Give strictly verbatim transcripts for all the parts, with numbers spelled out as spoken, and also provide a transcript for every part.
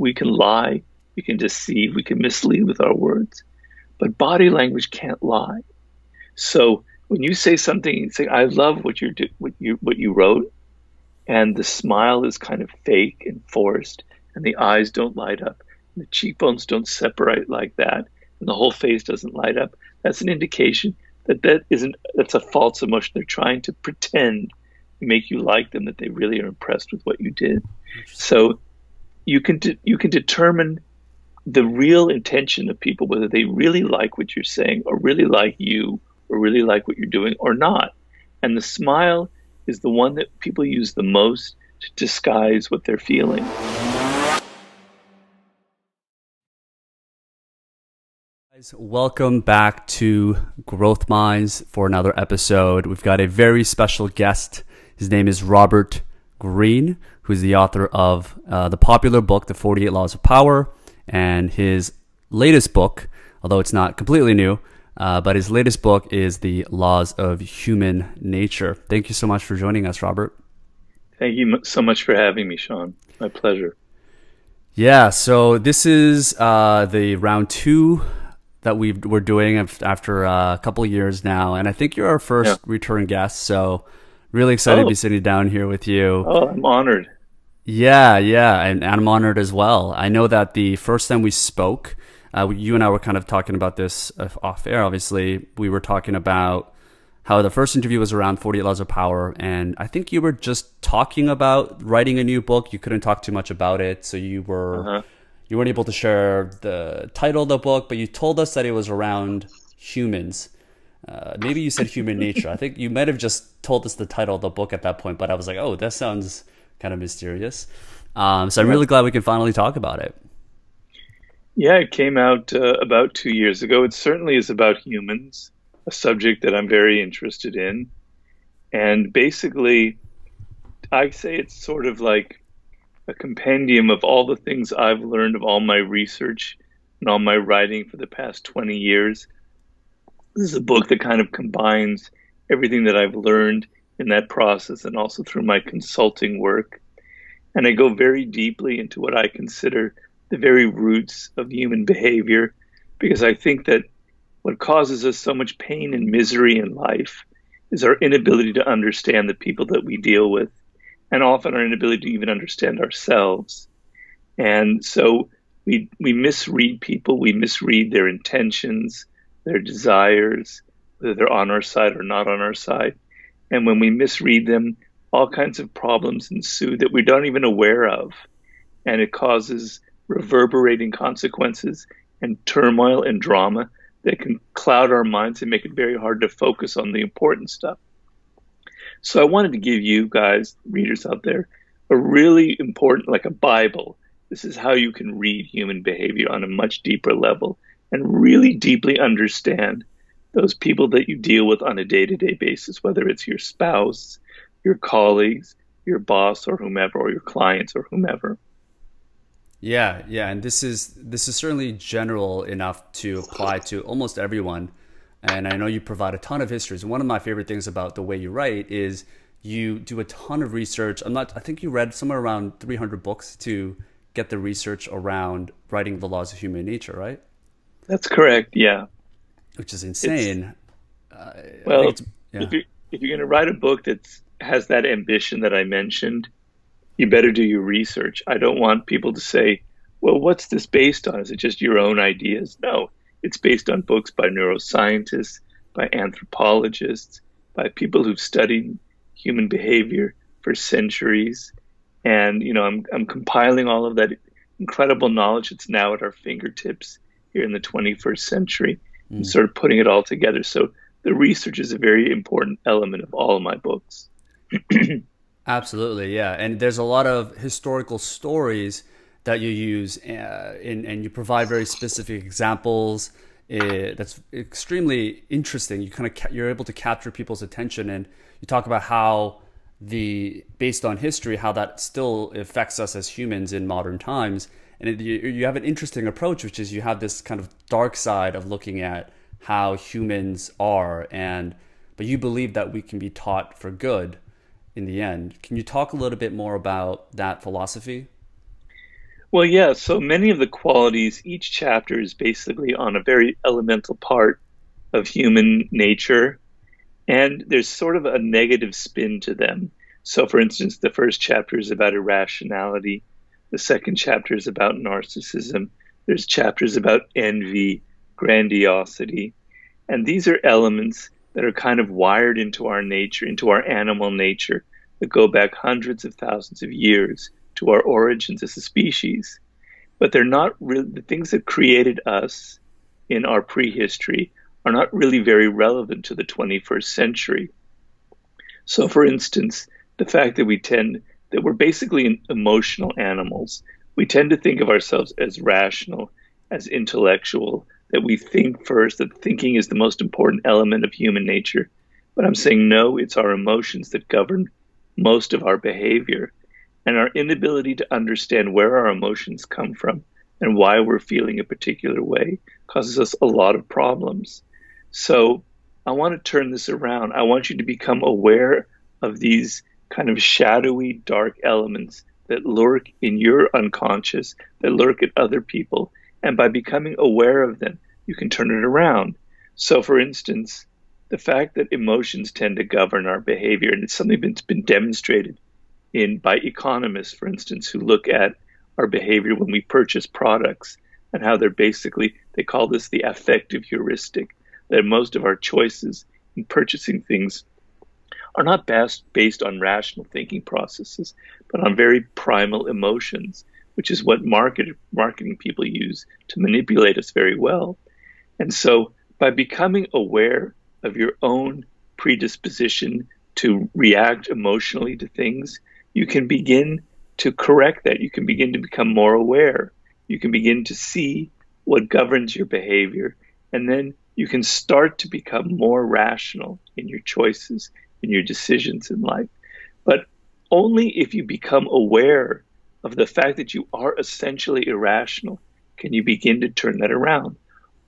We can lie, we can deceive, we can mislead with our words, but body language can't lie. So when you say something, you say, I love what you do, what you, what you wrote, and the smile is kind of fake and forced, and the eyes don't light up, and the cheekbones don't separate like that, and the whole face doesn't light up, that's an indication that that isn't, that's a false emotion. They're trying to pretend to make you like them, that they really are impressed with what you did. So you can, de- you can determine the real intention of people, whether they really like what you're saying or really like you or really like what you're doing or not. And the smile is the one that people use the most to disguise what they're feeling. Welcome back to Growth Minds for another episode. We've got a very special guest. His name is Robert Greene, who's the author of uh, the popular book, The forty-eight Laws of Power, and his latest book, although it's not completely new, uh, but his latest book is The Laws of Human Nature. Thank you so much for joining us, Robert. Thank you so much for having me, Sean. My pleasure. Yeah, so this is uh, the round two that we we're doing after uh, a couple of years now. And I think you're our first yeah. return guest. So really excited oh. to be sitting down here with you. Oh, I'm honored. Yeah, yeah. And, and I'm honored as well. I know that the first time we spoke, uh, you and I were kind of talking about this off air, obviously. We were talking about how the first interview was around forty-eight Laws of Power. And I think you were just talking about writing a new book. You couldn't talk too much about it. So you were... Uh-huh. You weren't able to share the title of the book, but you told us that it was around humans. Uh, maybe you said human nature. I think you might have just told us the title of the book at that point, but I was like, oh, that sounds kind of mysterious. Um, so I'm really glad we can finally talk about it. Yeah, it came out uh, about two years ago. It certainly is about humans, a subject that I'm very interested in. And basically, I say it's sort of like a compendium of all the things I've learned of all my research and all my writing for the past twenty years. This is a book that kind of combines everything that I've learned in that process and also through my consulting work. And I go very deeply into what I consider the very roots of human behavior, because I think that what causes us so much pain and misery in life is our inability to understand the people that we deal with, and often our inability to even understand ourselves. And so we we misread people, we misread their intentions, their desires, whether they're on our side or not on our side. And when we misread them, all kinds of problems ensue that we don't even aware of. And it causes reverberating consequences and turmoil and drama that can cloud our minds and make it very hard to focus on the important stuff. So I wanted to give you guys, readers out there, a really important, like a Bible. This is how you can read human behavior on a much deeper level and really deeply understand those people that you deal with on a day-to-day basis, whether it's your spouse, your colleagues, your boss, or whomever, or your clients, or whomever. Yeah, yeah, and this is this is certainly general enough to apply to almost everyone. And I know you provide a ton of histories. One of my favorite things about the way you write is you do a ton of research. I'm not, I think you read somewhere around three hundred books to get the research around writing The Laws of Human Nature, right? That's correct, yeah. Which is insane. Uh, well, it's, yeah. if, you're, if you're going to write a book that has that ambition that I mentioned, you better do your research. I don't want people to say, well, what's this based on? Is it just your own ideas? No. It's based on books by neuroscientists, by anthropologists, by people who've studied human behavior for centuries. And, you know, I'm, I'm compiling all of that incredible knowledge that's now at our fingertips here in the twenty-first century mm. and sort of putting it all together. So the research is a very important element of all of my books. Absolutely, yeah. And there's a lot of historical stories that you use, uh, in, and you provide very specific examples. It, that's extremely interesting. You kind of you're able to capture people's attention, and you talk about how the based on history, how that still affects us as humans in modern times. And it, you, you have an interesting approach, which is you have this kind of dark side of looking at how humans are, and but you believe that we can be taught for good in the end. Can you talk a little bit more about that philosophy? Well, yeah, so many of the qualities, each chapter is basically on a very elemental part of human nature, and there's sort of a negative spin to them. So, for instance, the first chapter is about irrationality. The second chapter is about narcissism. There's chapters about envy, grandiosity. And these are elements that are kind of wired into our nature, into our animal nature, that go back hundreds of thousands of years to our origins as a species. But they're not really, the things that created us in our prehistory are not really very relevant to the twenty-first century. So, for instance, the fact that we tend, that we're basically emotional animals. We tend to think of ourselves as rational, as intellectual, that we think first, that thinking is the most important element of human nature. But I'm saying, no, it's our emotions that govern most of our behavior. And our inability to understand where our emotions come from and why we're feeling a particular way causes us a lot of problems. So I want to turn this around. I want you to become aware of these kind of shadowy, dark elements that lurk in your unconscious, that lurk at other people. And by becoming aware of them, you can turn it around. So, for instance, the fact that emotions tend to govern our behavior, and it's something that's been demonstrated in by economists, for instance, who look at our behavior when we purchase products and how they're basically, they call this the affective heuristic, that most of our choices in purchasing things are not best based on rational thinking processes, but on very primal emotions, which is what market, marketing people use to manipulate us very well. And so by becoming aware of your own predisposition to react emotionally to things, you can begin to correct that. You can begin to become more aware. You can begin to see what governs your behavior, and then you can start to become more rational in your choices, in your decisions in life. But only if you become aware of the fact that you are essentially irrational can you begin to turn that around.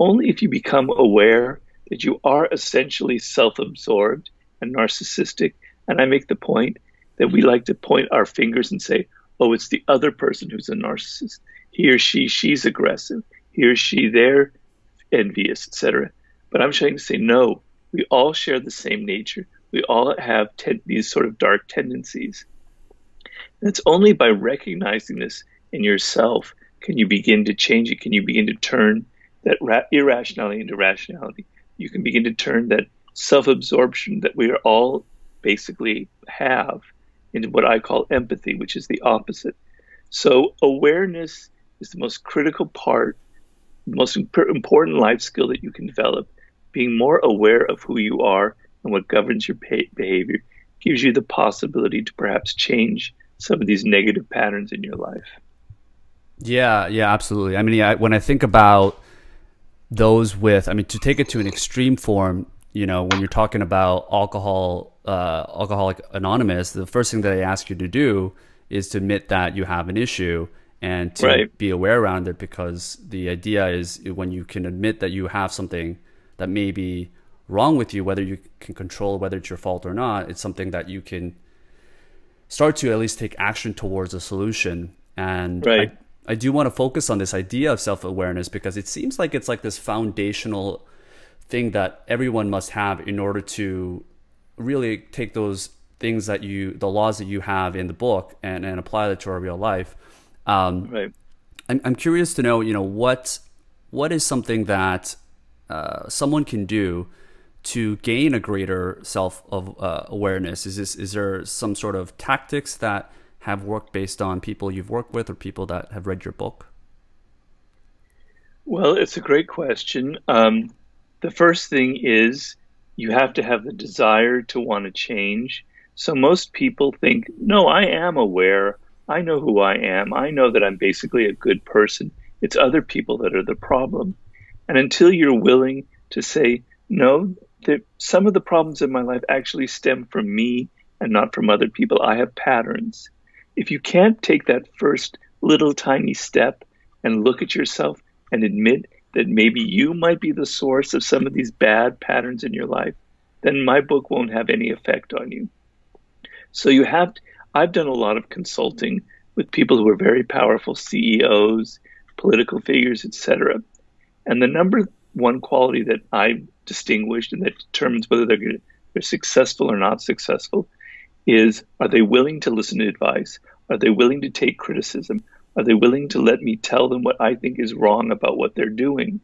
Only if you become aware that you are essentially self-absorbed and narcissistic. And I make the point that we like to point our fingers and say, oh, it's the other person who's a narcissist. He or she, she's aggressive. He or she, they're envious, et cetera. But I'm trying to say, no, we all share the same nature. We all have ten- these sort of dark tendencies. And it's only by recognizing this in yourself can you begin to change it. Can you begin to turn that ra- irrationality into rationality? You can begin to turn that self-absorption that we are all basically have into what I call empathy, which is the opposite. So awareness is the most critical part, the most important life skill that you can develop. Being more aware of who you are and what governs your behavior gives you the possibility to perhaps change some of these negative patterns in your life. Yeah, yeah, absolutely. I mean, yeah, when I think about those with, I mean, to take it to an extreme form, you know, when you're talking about alcohol, uh, Alcoholic Anonymous, the first thing that they ask you to do is to admit that you have an issue and to right. be aware around it, because the idea is when you can admit that you have something that may be wrong with you, whether you can control whether it's your fault or not, it's something that you can start to at least take action towards a solution. And right. I, I do want to focus on this idea of self-awareness, because it seems like it's like this foundational thing that everyone must have in order to really take those things that you, the laws that you have in the book, and, and apply that to our real life. Um, right. I'm, I'm curious to know, you know, what, what is something that uh, someone can do to gain a greater self of uh, awareness? Is this, is there some sort of tactics that have worked based on people you've worked with or people that have read your book? Well, it's a great question. Um, the first thing is you have to have the desire to want to change. So most people think, no, I am aware. I know who I am. I know that I'm basically a good person. It's other people that are the problem. And until you're willing to say, no, some of the problems in my life actually stem from me and not from other people. I have patterns. If you can't take that first little tiny step and look at yourself and admit that maybe you might be the source of some of these bad patterns in your life, then my book won't have any effect on you. So you have, to, I've done a lot of consulting with people who were very powerful, C E Os, political figures, et cetera. And the number one quality that I distinguished and that determines whether they're good, they're successful or not successful is, are they willing to listen to advice? Are they willing to take criticism? Are they willing to let me tell them what I think is wrong about what they're doing?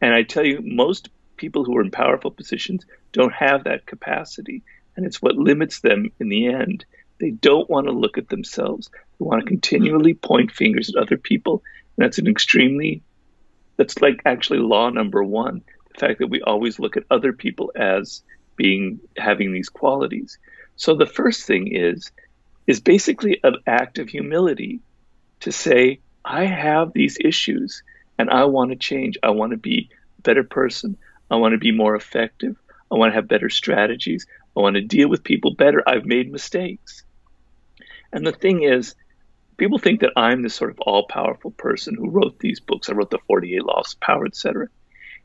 And I tell you, most people who are in powerful positions don't have that capacity. And it's what limits them in the end. They don't want to look at themselves. They want to continually point fingers at other people. And that's an extremely, that's like actually law number one, the fact that we always look at other people as being, having these qualities. So the first thing is, is basically an act of humility to say, I have these issues and I want to change. I want to be a better person. I want to be more effective. I want to have better strategies. I want to deal with people better. I've made mistakes. And the thing is, people think that I'm this sort of all-powerful person who wrote these books. I wrote The forty-eight Laws of Power, et cetera.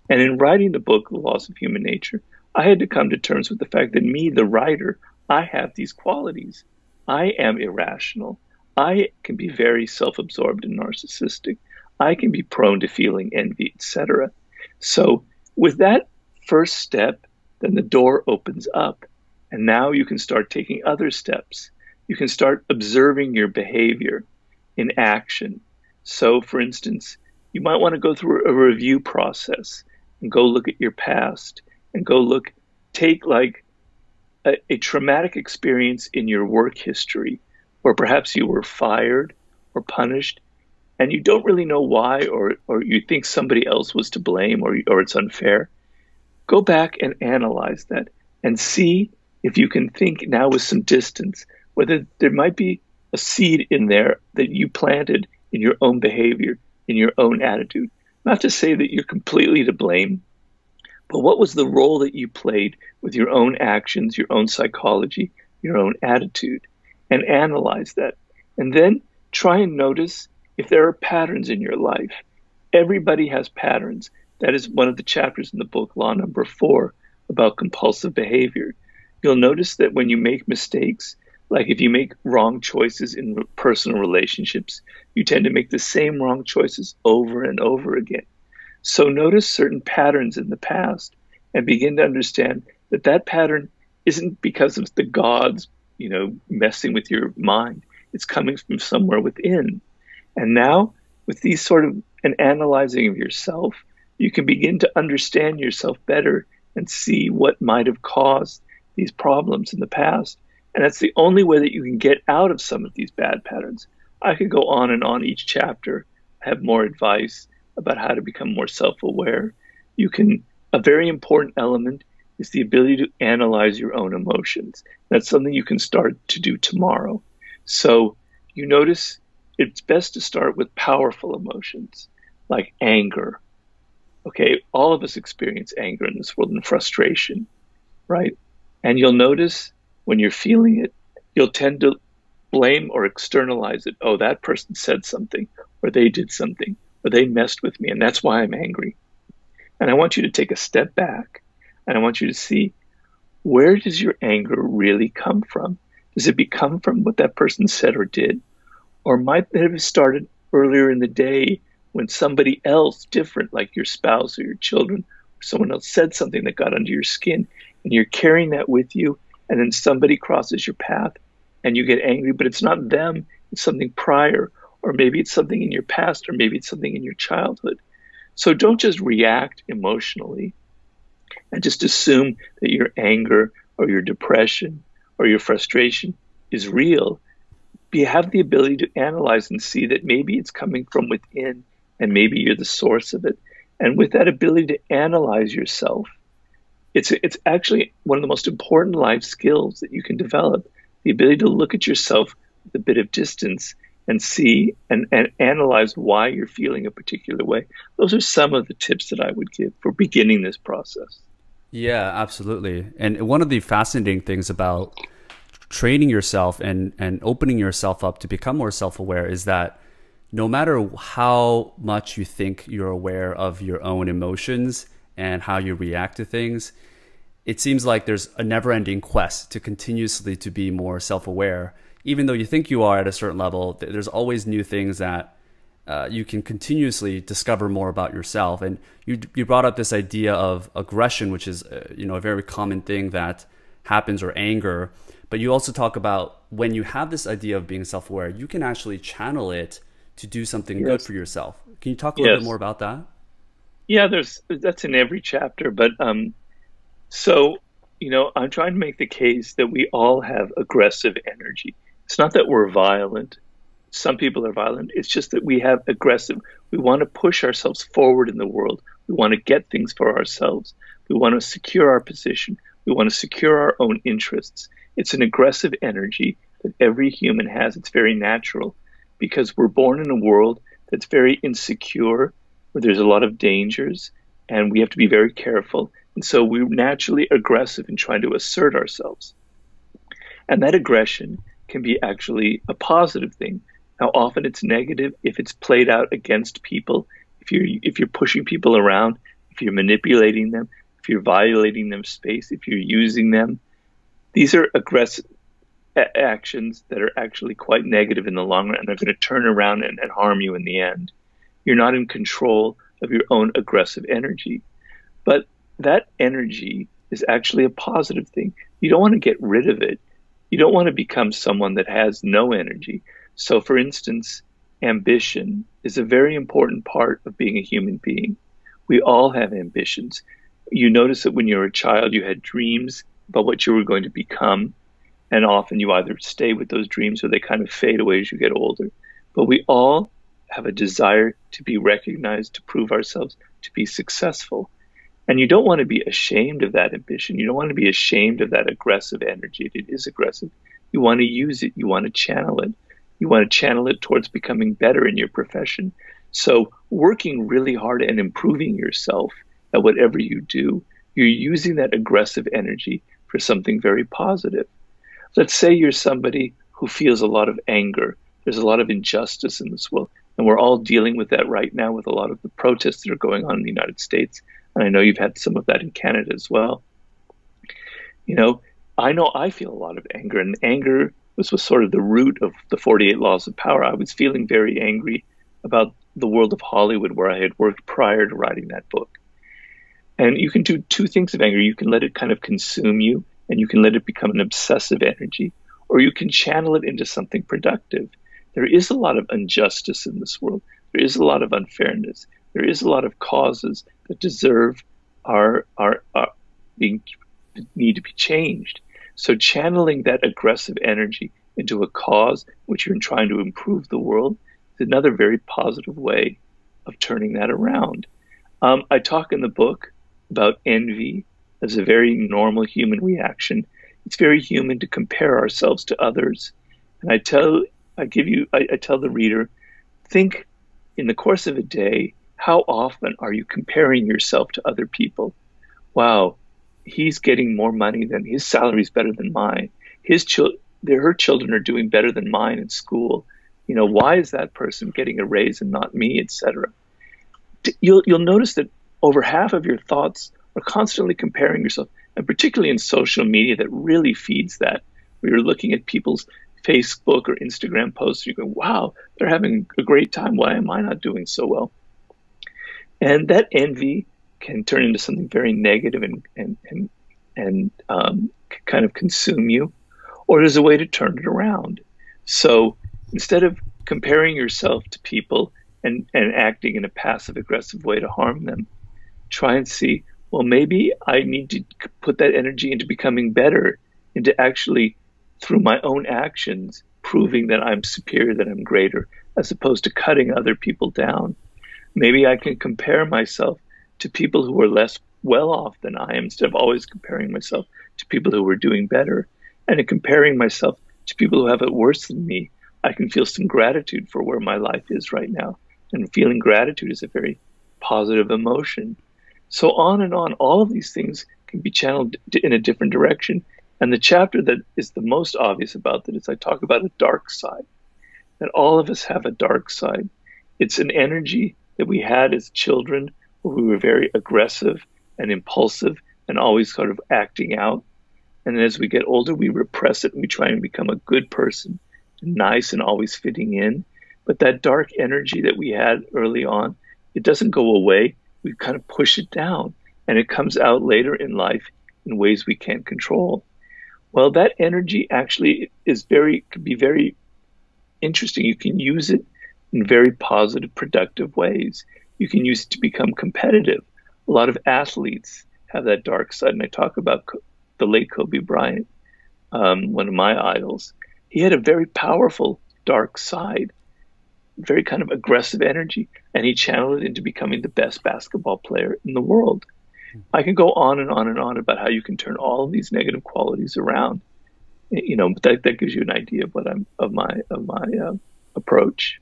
And in writing the book, The Laws of Human Nature, I had to come to terms with the fact that me, the writer, I have these qualities. I am irrational. I can be very self-absorbed and narcissistic. I can be prone to feeling envy, et cetera. So with that first step, then the door opens up. And now you can start taking other steps. You can start observing your behavior in action. So, for instance, you might want to go through a review process and go look at your past and go look, take like a, a traumatic experience in your work history, or perhaps you were fired or punished and you don't really know why, or, or you think somebody else was to blame, or, or it's unfair. Go back and analyze that and see if you can think now with some distance, whether there might be a seed in there that you planted in your own behavior, in your own attitude. Not to say that you're completely to blame, but what was the role that you played with your own actions, your own psychology, your own attitude, and analyze that. And then try and notice if there are patterns in your life. Everybody has patterns. That is one of the chapters in the book, Law Number Four, about compulsive behavior. You'll notice that when you make mistakes, like if you make wrong choices in personal relationships, you tend to make the same wrong choices over and over again. So notice certain patterns in the past and begin to understand that that pattern isn't because of the gods, you know, messing with your mind. It's coming from somewhere within. And now with these sort of an analyzing of yourself, you can begin to understand yourself better and see what might have caused these problems in the past. And that's the only way that you can get out of some of these bad patterns. I could go on and on each chapter, have more advice about how to become more self-aware. You can, a very important element is the ability to analyze your own emotions. That's something you can start to do tomorrow. So you notice it's best to start with powerful emotions like anger. Okay, all of us experience anger in this world and frustration, right? And you'll notice when you're feeling it, you'll tend to blame or externalize it. Oh, that person said something, or they did something, or they messed with me, and that's why I'm angry. And I want you to take a step back, and I want you to see, where does your anger really come from? Does it be come from what that person said or did? Or might it have started earlier in the day when somebody else different, like your spouse or your children, or someone else said something that got under your skin, and you're carrying that with you, and then somebody crosses your path and you get angry, but it's not them, it's something prior, or maybe it's something in your past, or maybe it's something in your childhood. So don't just react emotionally and just assume that your anger or your depression or your frustration is real. You have the ability to analyze and see that maybe it's coming from within and maybe you're the source of it. And with that ability to analyze yourself, It's, it's actually one of the most important life skills that you can develop, the ability to look at yourself with a bit of distance and see and, and analyze why you're feeling a particular way. Those are some of the tips that I would give for beginning this process. Yeah, absolutely. And one of the fascinating things about training yourself and, and opening yourself up to become more self-aware is that no matter how much you think you're aware of your own emotions and how you react to things, it seems like there's a never-ending quest to continuously to be more self-aware, even though you think you are at a certain level, there's always new things that uh, you can continuously discover more about yourself. And you, you brought up this idea of aggression, which is uh, you know, a very common thing that happens, or anger. But you also talk about when you have this idea of being self-aware, you can actually channel it to do something yes. good for yourself. Can you talk a little yes. bit more about that? Yeah, there's that's in every chapter. But um, so, you know, I'm trying to make the case that we all have aggressive energy. It's not that we're violent. Some people are violent. It's just that we have aggressive. We want to push ourselves forward in the world. We want to get things for ourselves. We want to secure our position. We want to secure our own interests. It's an aggressive energy that every human has. It's very natural because we're born in a world that's very insecure, where there's a lot of dangers, and we have to be very careful. And so we're naturally aggressive in trying to assert ourselves. And that aggression can be actually a positive thing. Now, often it's negative if it's played out against people, if you're, if you're pushing people around, if you're manipulating them, if you're violating their space, if you're using them. These are aggressive actions that are actually quite negative in the long run, and they're going to turn around and, and harm you in the end. You're not in control of your own aggressive energy. But that energy is actually a positive thing. You don't want to get rid of it. You don't want to become someone that has no energy. So, for instance, ambition is a very important part of being a human being. We all have ambitions. You notice that when you were a child, you had dreams about what you were going to become, and often you either stay with those dreams or they kind of fade away as you get older. But we all have a desire to be recognized, to prove ourselves, to be successful. And you don't want to be ashamed of that ambition. You don't want to be ashamed of that aggressive energy. It is aggressive. You want to use it. You want to channel it. You want to channel it towards becoming better in your profession. So working really hard and improving yourself at whatever you do, you're using that aggressive energy for something very positive. Let's say you're somebody who feels a lot of anger. There's a lot of injustice in this world. And we're all dealing with that right now with a lot of the protests that are going on in the United States. And I know you've had some of that in Canada as well. You know, I know I feel a lot of anger. And anger was, was sort of the root of the forty-eight Laws of Power. I was feeling very angry about the world of Hollywood, where I had worked prior to writing that book. And you can do two things of anger. You can let it kind of consume you, and you can let it become an obsessive energy, or you can channel it into something productive. There is a lot of injustice in this world. There is a lot of unfairness. There is a lot of causes that deserve our, our, our being, need to be changed. So channeling that aggressive energy into a cause which you're trying to improve the world is another very positive way of turning that around. Um, I talk in the book about envy as a very normal human reaction. It's very human to compare ourselves to others. And I tell, I give you, I, I tell the reader, think in the course of a day, how often are you comparing yourself to other people? Wow, he's getting more money than, his salary's better than mine. His chil, her children are doing better than mine in school. You know, why is that person getting a raise and not me, et cetera. You'll, you'll notice that over half of your thoughts are constantly comparing yourself, and particularly in social media that really feeds that. We were looking at people's Facebook or Instagram posts, you go, wow, they're having a great time. Why am I not doing so well? And that envy can turn into something very negative and, and, and, and um, kind of consume you, or there's a way to turn it around. So instead of comparing yourself to people and, and acting in a passive-aggressive way to harm them, try and see, well, maybe I need to put that energy into becoming better, into actually, through my own actions, proving that I'm superior, that I'm greater, as opposed to cutting other people down. Maybe I can compare myself to people who are less well-off than I am, instead of always comparing myself to people who are doing better. And in comparing myself to people who have it worse than me, I can feel some gratitude for where my life is right now. And feeling gratitude is a very positive emotion. So on and on, all of these things can be channeled in a different direction. And the chapter that is the most obvious about that is I talk about a dark side, that all of us have a dark side. It's an energy that we had as children, where we were very aggressive and impulsive and always sort of acting out. And as we get older, we repress it and we try and become a good person nice and always fitting in. But that dark energy that we had early on, it doesn't go away. We kind of push it down, and it comes out later in life in ways we can't control. Well, that energy actually is very, can be very interesting. You can use it in very positive, productive ways. You can use it to become competitive. A lot of athletes have that dark side, and I talk about the late Kobe Bryant, um, one of my idols. He had a very powerful dark side, very kind of aggressive energy, and he channeled it into becoming the best basketball player in the world. I can go on and on and on about how you can turn all of these negative qualities around. You know, but that, that gives you an idea of what I'm of my of my uh, approach.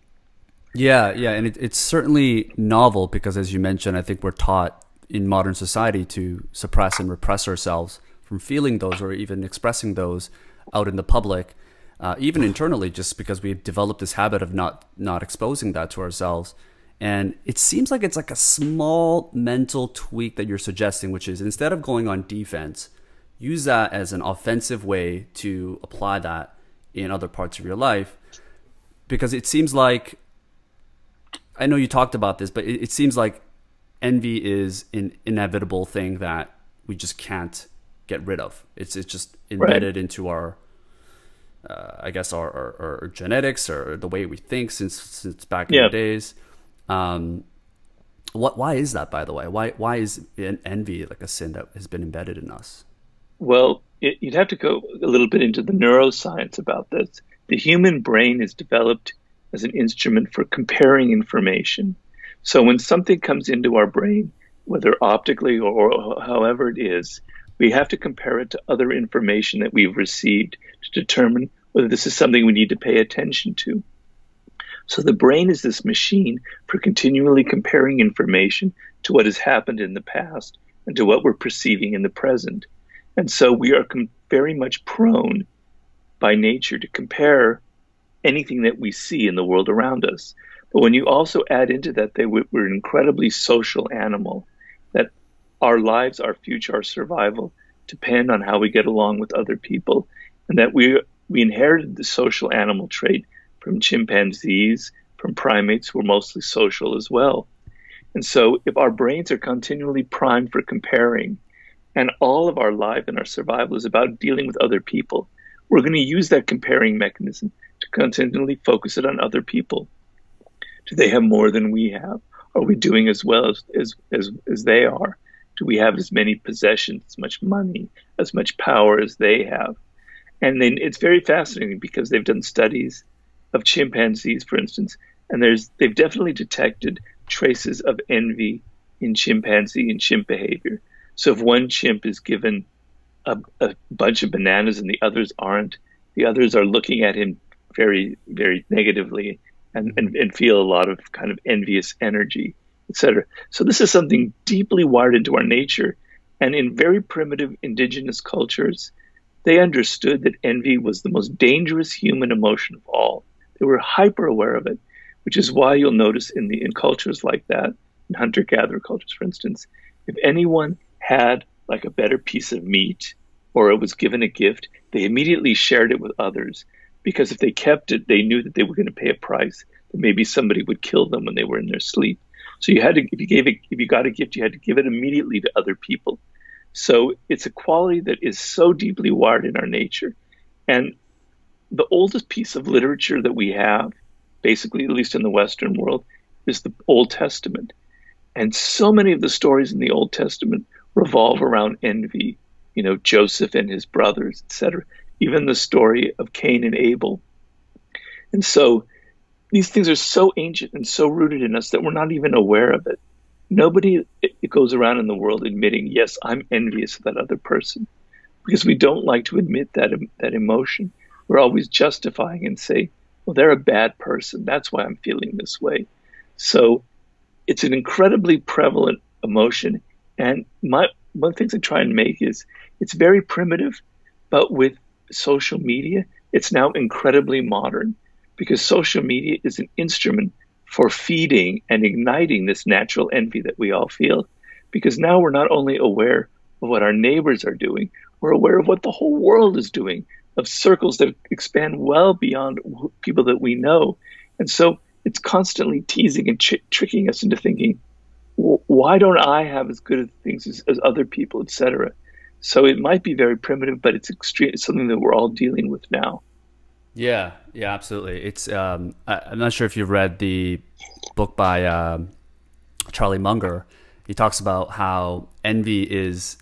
Yeah, yeah, and it, it's certainly novel because, as you mentioned, I think we're taught in modern society to suppress and repress ourselves from feeling those or even expressing those out in the public, uh, even internally, just because we've developed this habit of not not exposing that to ourselves. And it seems like it's like a small mental tweak that you're suggesting, which is instead of going on defense, use that as an offensive way to apply that in other parts of your life. Because it seems like, I know you talked about this, but it, it seems like envy is an inevitable thing that we just can't get rid of. It's it's just embedded right. into our, uh, I guess, our, our, our genetics or the way we think since since back yeah. in the days. Um, what? Why is that, by the way? Why? Why is envy like a sin that has been embedded in us? Well, it, you'd have to go a little bit into the neuroscience about this. The human brain is developed as an instrument for comparing information. So when something comes into our brain, whether optically or, or however it is, we have to compare it to other information that we've received to determine whether this is something we need to pay attention to. So the brain is this machine for continually comparing information to what has happened in the past and to what we're perceiving in the present. And so we are com- very much prone by nature to compare anything that we see in the world around us. But when you also add into that, that we're an incredibly social animal, that our lives, our future, our survival depend on how we get along with other people, and that we we inherited the social animal trait from chimpanzees, from primates who are mostly social as well. And so if our brains are continually primed for comparing, and all of our life and our survival is about dealing with other people, we're going to use that comparing mechanism to continually focus it on other people. Do they have more than we have? Are we doing as well as, as, as, as they are? Do we have as many possessions, as much money, as much power as they have? And then it's very fascinating because they've done studies of chimpanzees, for instance, and there's they've definitely detected traces of envy in chimpanzee and chimp behavior. So if one chimp is given a, a bunch of bananas and the others aren't, the others are looking at him very, very negatively and, and, and feel a lot of kind of envious energy, et cetera. So this is something deeply wired into our nature. And in very primitive indigenous cultures, they understood that envy was the most dangerous human emotion of all. They were hyper aware of it, which is why you'll notice in the in cultures like that, in hunter-gatherer cultures, for instance, if anyone had like a better piece of meat or it was given a gift, they immediately shared it with others, because if they kept it, they knew that they were going to pay a price, that maybe somebody would kill them when they were in their sleep. So you had to, if you gave it, if you got a gift, you had to give it immediately to other people. So it's a quality that is so deeply wired in our nature. And the oldest piece of literature that we have, basically, at least in the Western world, is the Old Testament. And so many of the stories in the Old Testament revolve around envy, you know, Joseph and his brothers, et cetera. Even the story of Cain and Abel. And so these things are so ancient and so rooted in us that we're not even aware of it. Nobody it goes around in the world admitting, yes, I'm envious of that other person, because we don't like to admit that that emotion. We're always justifying and say, well, they're a bad person. That's why I'm feeling this way. So it's an incredibly prevalent emotion. And my one of the things I try and make is it's very primitive, but with social media, it's now incredibly modern, because social media is an instrument for feeding and igniting this natural envy that we all feel, because now we're not only aware of what our neighbors are doing, we're aware of what the whole world is doing. of circles that expand well beyond people that we know. And so it's constantly teasing and tr tricking us into thinking, why don't I have as good things as, as other people, et cetera. So it might be very primitive, but it's extreme. It's something that we're all dealing with now. Yeah, yeah, absolutely. It's um, I, I'm not sure if you've read the book by um, Charlie Munger. He talks about how envy is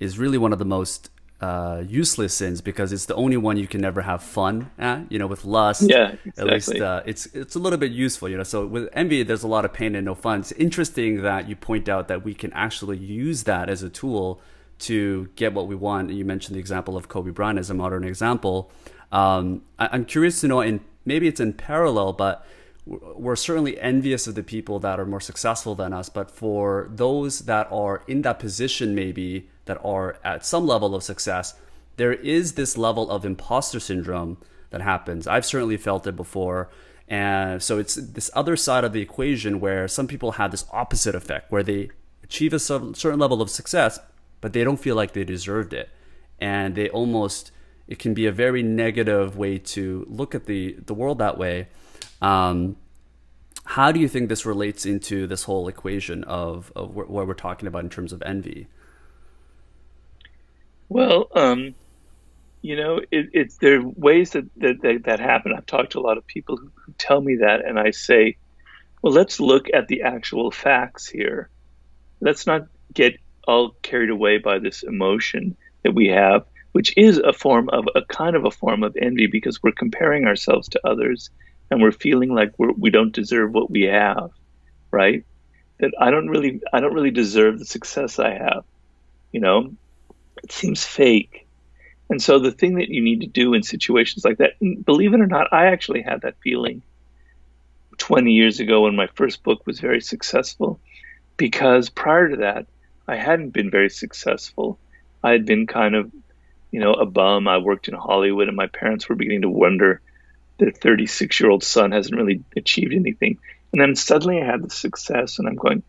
is really one of the most uh, useless sins, because it's the only one you can never have fun at. You know, with lust, yeah, exactly. At least uh, it's it's a little bit useful. You know, so with envy, there's a lot of pain and no fun. It's interesting that you point out that we can actually use that as a tool to get what we want. You mentioned the example of Kobe Bryant as a modern example. Um, I, I'm curious to know, and maybe it's in parallel, but we're certainly envious of the people that are more successful than us. But for those that are in that position, maybe that are at some level of success, there is this level of imposter syndrome that happens. I've certainly felt it before. And so it's this other side of the equation where some people have this opposite effect, where they achieve a certain level of success, but they don't feel like they deserved it. And they almost, it can be a very negative way to look at the, the world that way. Um, how do you think this relates into this whole equation of, of what we're talking about in terms of envy? Well, um, you know, it, it's, there are ways that, that, that, that happen. I've talked to a lot of people who, who tell me that, and I say, well, let's look at the actual facts here. Let's not get all carried away by this emotion that we have, which is a form of a kind of a form of envy, because we're comparing ourselves to others and we're feeling like we're, we don't deserve what we have, right? That I don't really, I don't really deserve the success I have. You know, it seems fake. And so the thing that you need to do in situations like that, believe it or not, I actually had that feeling twenty years ago when my first book was very successful, because prior to that, I hadn't been very successful. I had been kind of, you know, a bum. I worked in Hollywood, and my parents were beginning to wonder, their thirty-six-year-old son hasn't really achieved anything. And then suddenly I had the success, and I'm going,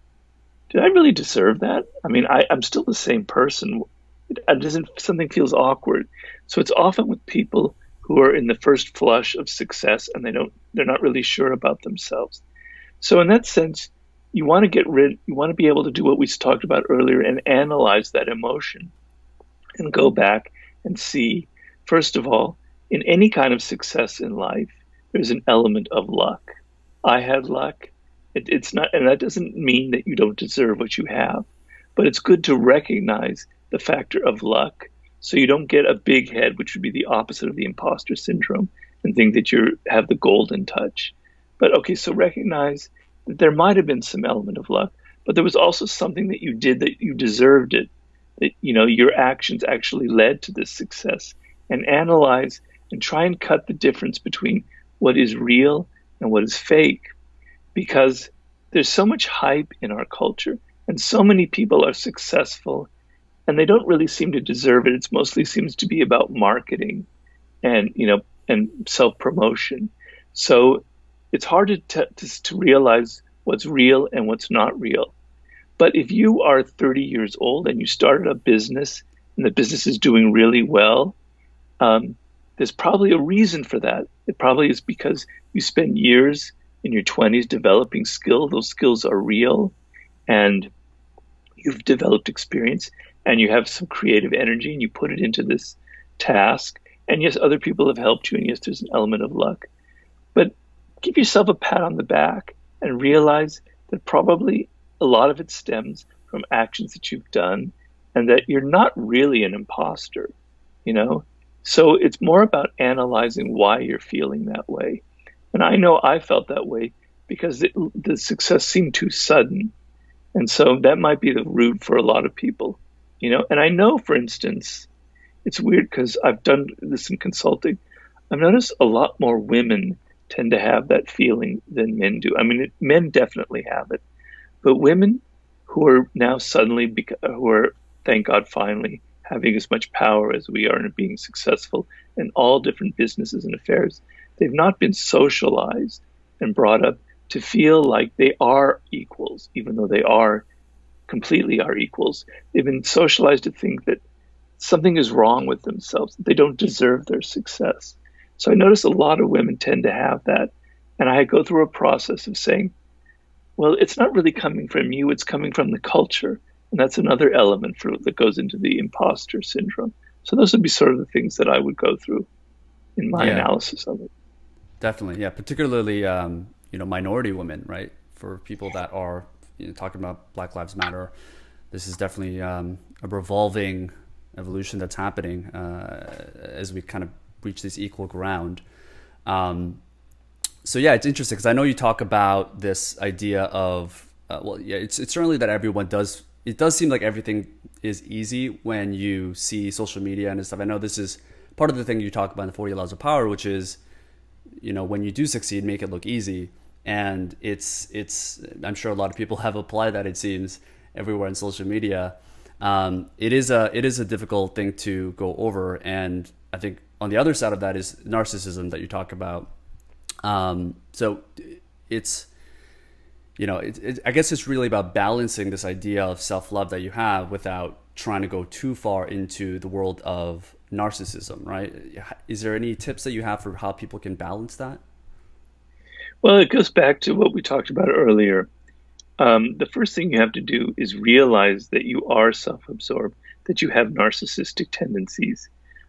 did I really deserve that? I mean, I, I'm still the same person. It, it doesn't, something feels awkward. So it's often with people who are in the first flush of success, and they don't, they're not really sure about themselves. So in that sense, you want to get rid, you want to be able to do what we talked about earlier and analyze that emotion and go back and see, first of all, in any kind of success in life, there's an element of luck. I had luck. It, it's not, and that doesn't mean that you don't deserve what you have, but it's good to recognize the factor of luck so you don't get a big head, which would be the opposite of the imposter syndrome, and think that you have the golden touch. But okay, so recognize there might have been some element of luck, but there was also something that you did that you deserved it, that, you know, your actions actually led to this success, and analyze and try and cut the difference between what is real and what is fake, because there's so much hype in our culture and so many people are successful and they don't really seem to deserve it. It mostly seems to be about marketing and, you know, and self-promotion. So it's hard to, t to, to realize what's real and what's not real. But if you are thirty years old and you started a business and the business is doing really well, um, there's probably a reason for that. It probably is because you spend years in your twenties developing skill. Those skills are real and you've developed experience and you have some creative energy and you put it into this task. And yes, other people have helped you, and yes, there's an element of luck. But give yourself a pat on the back and realize that probably a lot of it stems from actions that you've done and that you're not really an imposter, you know? So it's more about analyzing why you're feeling that way. And I know I felt that way because it, the success seemed too sudden. And so that might be the root for a lot of people, you know? And I know, for instance, it's weird because I've done this in consulting. I've noticed a lot more women tend to have that feeling than men do. I mean, it, men definitely have it, but women who are now suddenly, who are, thank God, finally having as much power as we are and being successful in all different businesses and affairs, they've not been socialized and brought up to feel like they are equals, even though they are completely our equals. They've been socialized to think that something is wrong with themselves, that they don't deserve their success. So I notice a lot of women tend to have that. And I go through a process of saying, well, it's not really coming from you, it's coming from the culture. And that's another element for, that goes into the imposter syndrome. So those would be sort of the things that I would go through in my yeah. analysis of it. Definitely, yeah. Particularly, um, you know, minority women, right? For people that are, you know, talking about Black Lives Matter, this is definitely um, a revolving evolution that's happening uh, as we kind of reach this equal ground. Um, so yeah, it's interesting because I know you talk about this idea of, uh, well, yeah, it's, it's certainly that everyone does, it does seem like everything is easy when you see social media and stuff. I know this is part of the thing you talk about in the forty-eight laws of power, which is, you know, when you do succeed, make it look easy. And it's, it's, I'm sure a lot of people have applied that, it seems, everywhere on social media. Um, it is a, it is a difficult thing to go over. And I think on the other side of that is narcissism that you talk about. Um, so it's, you know, it, it, I guess it's really about balancing this idea of self-love that you have without trying to go too far into the world of narcissism, right? Is there any tips that you have for how people can balance that? Well, it goes back to what we talked about earlier. Um, the first thing you have to do is realize that you are self-absorbed, that you have narcissistic tendencies.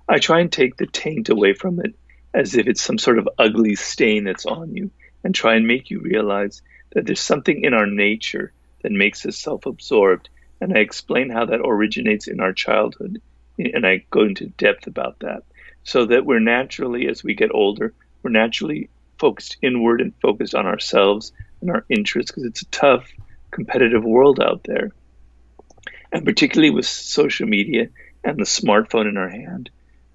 I try and take the taint away from it as if it's some sort of ugly stain that's on you, and try and make you realize that there's something in our nature that makes us self-absorbed. And I explain how that originates in our childhood, and I go into depth about that, so that we're naturally, as we get older, we're naturally focused inward and focused on ourselves and our interests, because it's a tough, competitive world out there. And particularly with social media and the smartphone in our hand,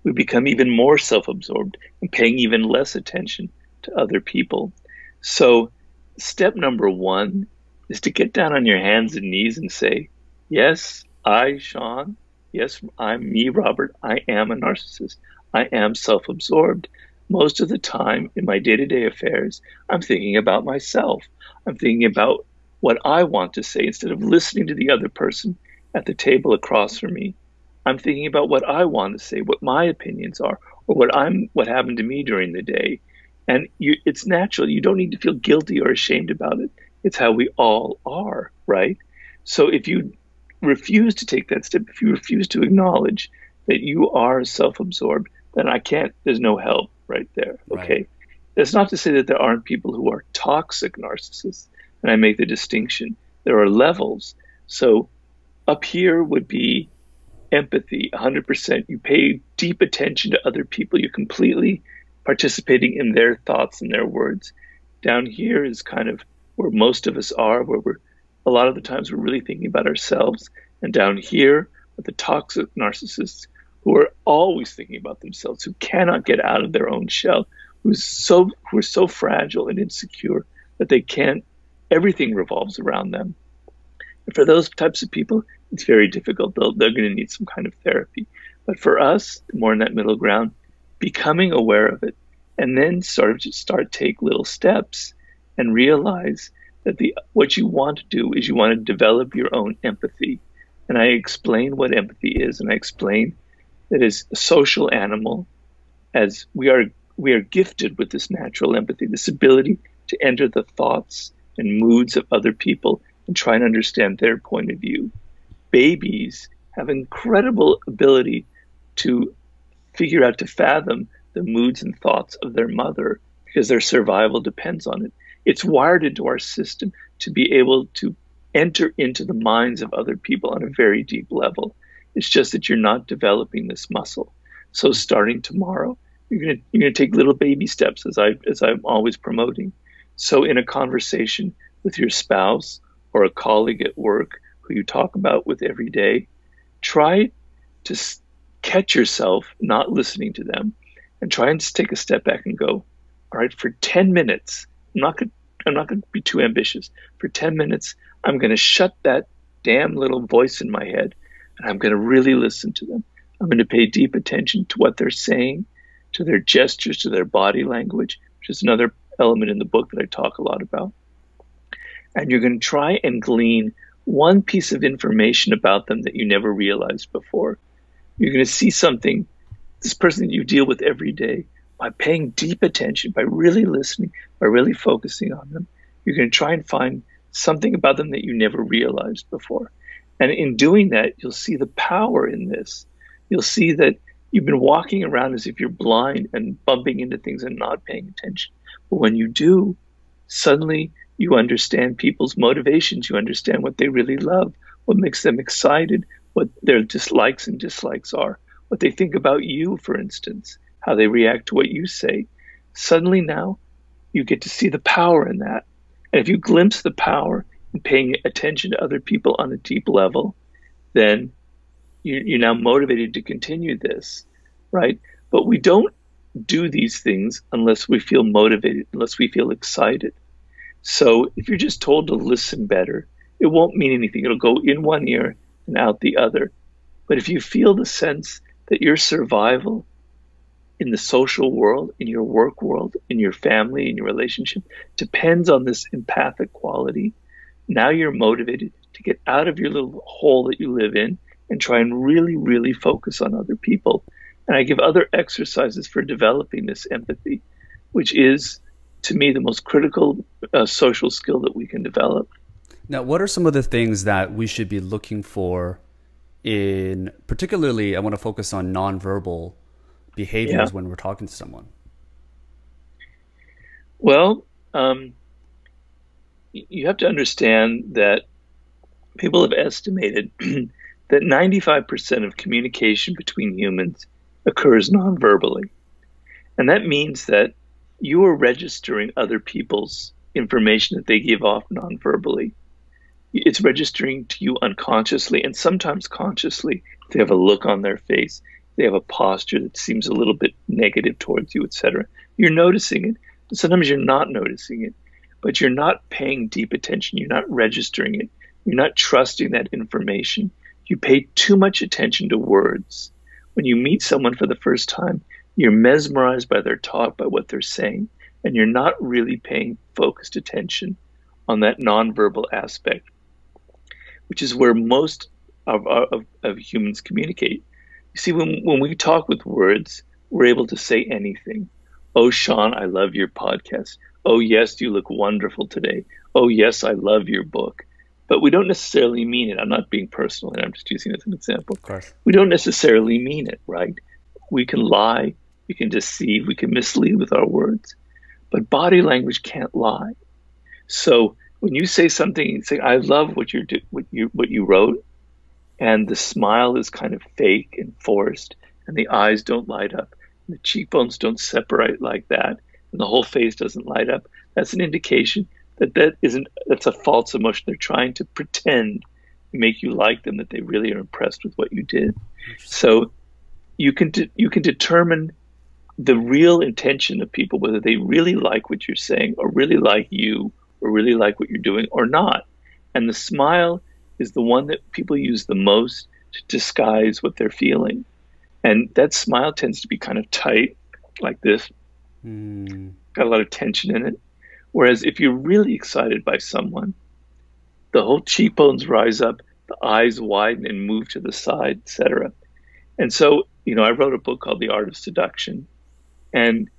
we become even more self-absorbed and paying even less attention to other people. So step number one is to get down on your hands and knees and say, yes, I, Sean, yes, I'm me, Robert, I am a narcissist. I am self-absorbed. Most of the time in my day-to-day affairs, I'm thinking about myself. I'm thinking about what I want to say instead of listening to the other person at the table across from me. I'm thinking about what I want to say, what my opinions are, or what I'm, what happened to me during the day. And you, it's natural. You don't need to feel guilty or ashamed about it. It's how we all are, right? So if you refuse to take that step, if you refuse to acknowledge that you are self-absorbed, then I can't, there's no help right there, okay? Right. That's not to say that there aren't people who are toxic narcissists, and I make the distinction. There are levels. So up here would be empathy, one hundred percent. You pay deep attention to other people. You're completely participating in their thoughts and their words. Down here is kind of where most of us are, where we're, a lot of the times we're really thinking about ourselves. And down here are the toxic narcissists who are always thinking about themselves, who cannot get out of their own shell, who's so, who are so fragile and insecure that they can't, everything revolves around them. And for those types of people, it's very difficult. They'll, they're going to need some kind of therapy. But for us, more in that middle ground, becoming aware of it, and then sort of just start take little steps and realize that the what you want to do is you want to develop your own empathy. And I explain what empathy is, and I explain that as a social animal, as we are we are gifted with this natural empathy, this ability to enter the thoughts and moods of other people and try and understand their point of view. Babies have incredible ability to figure out, to fathom the moods and thoughts of their mother, because their survival depends on it. It's wired into our system to be able to enter into the minds of other people on a very deep level. It's just that you're not developing this muscle. So starting tomorrow, you're gonna you're gonna take little baby steps, as I as I'm always promoting. So in a conversation with your spouse or a colleague at work who you talk about with every day, try to catch yourself not listening to them, and try and take a step back and go, all right, for ten minutes, I'm not gonna, I'm not gonna be too ambitious. For ten minutes, I'm gonna shut that damn little voice in my head, and I'm going to really listen to them. I'm going to pay deep attention to what they're saying, to their gestures, to their body language, which is another element in the book that I talk a lot about. And you're going to try and glean one piece of information about them that you never realized before. You're going to see something, this person that you deal with every day, by paying deep attention, by really listening, by really focusing on them, you're going to try and find something about them that you never realized before. And in doing that, you'll see the power in this. You'll see that you've been walking around as if you're blind and bumping into things and not paying attention. But when you do, suddenly you understand people's motivations. You understand what they really love, what makes them excited, what their dislikes and dislikes are, what they think about you, for instance, how they react to what you say. Suddenly now you get to see the power in that. And if you glimpse the power in paying attention to other people on a deep level, then you, you're now motivated to continue this, right? But we don't do these things unless we feel motivated, unless we feel excited. So if you're just told to listen better, it won't mean anything. It'll go in one ear and out the other. But if you feel the sense that your survival in the social world, in your work world, in your family, in your relationship, depends on this empathic quality, now you're motivated to get out of your little hole that you live in and try and really, really focus on other people. And I give other exercises for developing this empathy, which is, to me, the most critical uh, social skill that we can develop. Now, what are some of the things that we should be looking for in, particularly, I want to focus on nonverbal behaviors yeah. when we're talking to someone? Well, um, you have to understand that people have estimated that ninety-five percent of communication between humans occurs non-verbally. And that means that you are registering other people's information that they give off non-verbally. It's registering to you unconsciously and sometimes consciously. They have a look on their face. They have a posture that seems a little bit negative towards you, et cetera. You're noticing it. Sometimes you're not noticing it, but you're not paying deep attention. You're not registering it. You're not trusting that information. You pay too much attention to words. When you meet someone for the first time, you're mesmerized by their talk, by what they're saying, and you're not really paying focused attention on that nonverbal aspect, which is where most of, of, of humans communicate. You see, when, when we talk with words, we're able to say anything. Oh, Sean, I love your podcast. Oh, yes, you look wonderful today. Oh, yes, I love your book. But we don't necessarily mean it. I'm not being personal, and I'm just using it as an example. Of course. We don't necessarily mean it, right? We can lie. We can deceive. We can mislead with our words. But body language can't lie. So when you say something, you say, I love what, you're what, you, what you wrote, and the smile is kind of fake and forced, and the eyes don't light up, and the cheekbones don't separate like that, and the whole face doesn't light up, that's an indication that that isn't, that's a false emotion. They're trying to pretend and make you like them, that they really are impressed with what you did. So you can, de you can determine the real intention of people, whether they really like what you're saying or really like you or really like what you're doing or not. And the smile is the one that people use the most to disguise what they're feeling. And that smile tends to be kind of tight, like this, mm. got a lot of tension in it. Whereas if you're really excited by someone, the whole cheekbones rise up, the eyes widen and move to the side, et cetera. And so, you know, I wrote a book called The Art of Seduction. And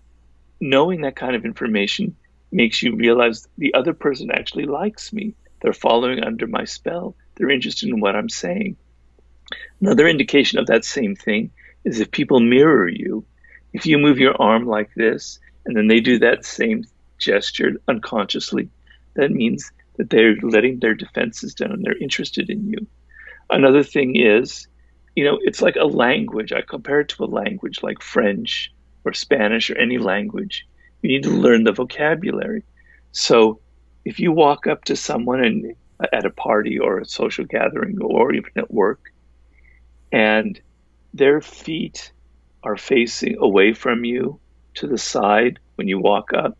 knowing that kind of information makes you realize the other person actually likes me. They're following under my spell. They're interested in what I'm saying. Another indication of that same thing is if people mirror you. If you move your arm like this, and then they do that same gesture unconsciously, that means that they're letting their defenses down and they're interested in you. Another thing is, you know, it's like a language. I compare it to a language like French or Spanish or any language. You need to learn the vocabulary. So if you walk up to someone and, at a party or a social gathering or even at work, and their feet are facing away from you to the side when you walk up,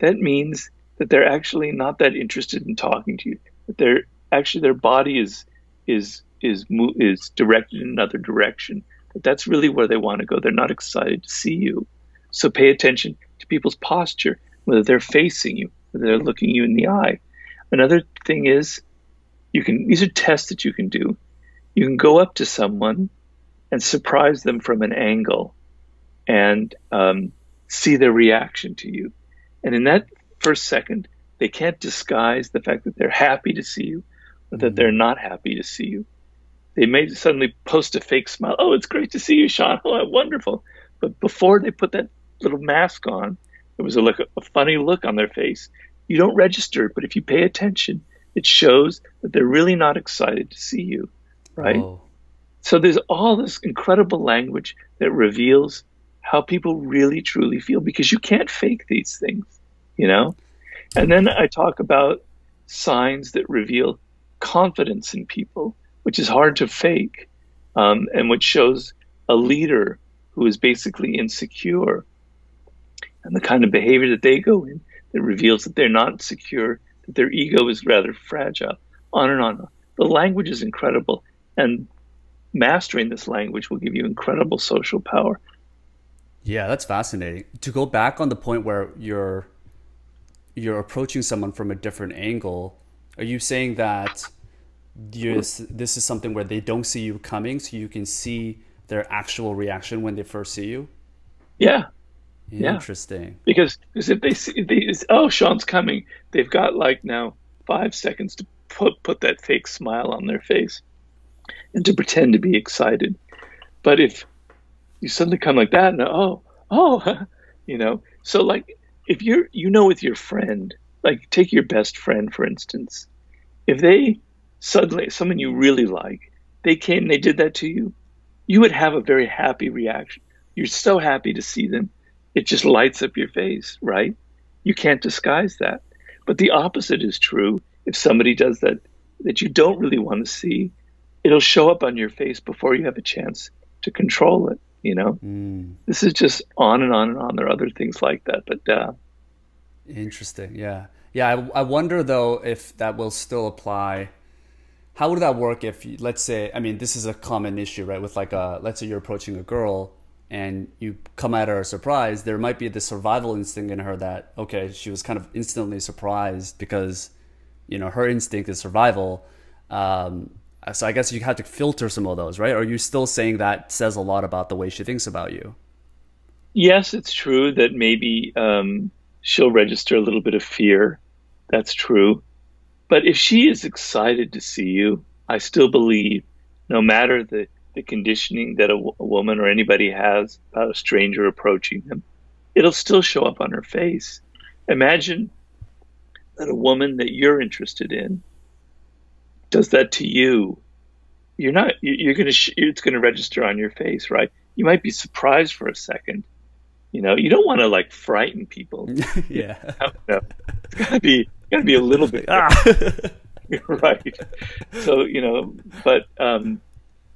that means that they're actually not that interested in talking to you. That they're actually, their body is is is is directed in another direction. That that's really where they want to go. They're not excited to see you. So pay attention to people's posture, whether they're facing you, whether they're looking you in the eye. Another thing is, you can, these are tests that you can do. You can go up to someone and surprise them from an angle and um, see their reaction to you. And in that first second, they can't disguise the fact that they're happy to see you or that they're not happy to see you. They may suddenly post a fake smile. Oh, it's great to see you, Sean. Oh, wonderful. But before they put that little mask on, there was a, look, a funny look on their face. You don't register it, but if you pay attention, it shows that they're really not excited to see you, right? Oh. So there's all this incredible language that reveals how people really, truly feel, because you can't fake these things, you know? And then I talk about signs that reveal confidence in people, which is hard to fake, um, and which shows a leader who is basically insecure, and the kind of behavior that they go in that reveals that they're not secure, that their ego is rather fragile, on and on. The language is incredible, and mastering this language will give you incredible social power. Yeah, that's fascinating. To go back on the point where you're you're approaching someone from a different angle, are you saying that you, this is something where they don't see you coming, so you can see their actual reaction when they first see you? Yeah. Interesting. Yeah. Because, because if they see these, oh, Sean's coming, they've got like now five seconds to put, put that fake smile on their face and to pretend to be excited. But if you suddenly come like that and oh, oh, you know, so like if you're, you know, with your friend, like take your best friend, for instance, if they suddenly, someone you really like, they came and they did that to you, you would have a very happy reaction. You're so happy to see them. It just lights up your face, right? You can't disguise that. But the opposite is true. If somebody does that, that you don't really want to see, it'll show up on your face before you have a chance to control it, you know? Mm. This is just on and on and on. There are other things like that, but... Uh, Interesting, yeah. Yeah, I, I wonder, though, if that will still apply... How would that work if, let's say, I mean, this is a common issue, right? With like a, let's say you're approaching a girl and you come at her a surprise, there might be the survival instinct in her that, okay, she was kind of instantly surprised because, you know, her instinct is survival. Um, so I guess you have to filter some of those, right? Or are you still saying that says a lot about the way she thinks about you? Yes, it's true that maybe um, she'll register a little bit of fear. That's true. But if she is excited to see you, I still believe, no matter the, the conditioning that a, w a woman or anybody has about a stranger approaching them, it'll still show up on her face. Imagine that a woman that you're interested in does that to you. You're not, you're going to, it's going to register on your face, right? You might be surprised for a second. You know, you don't want to like frighten people. Yeah. No, it's got to be, got to be a little bit right. So, you know, but um,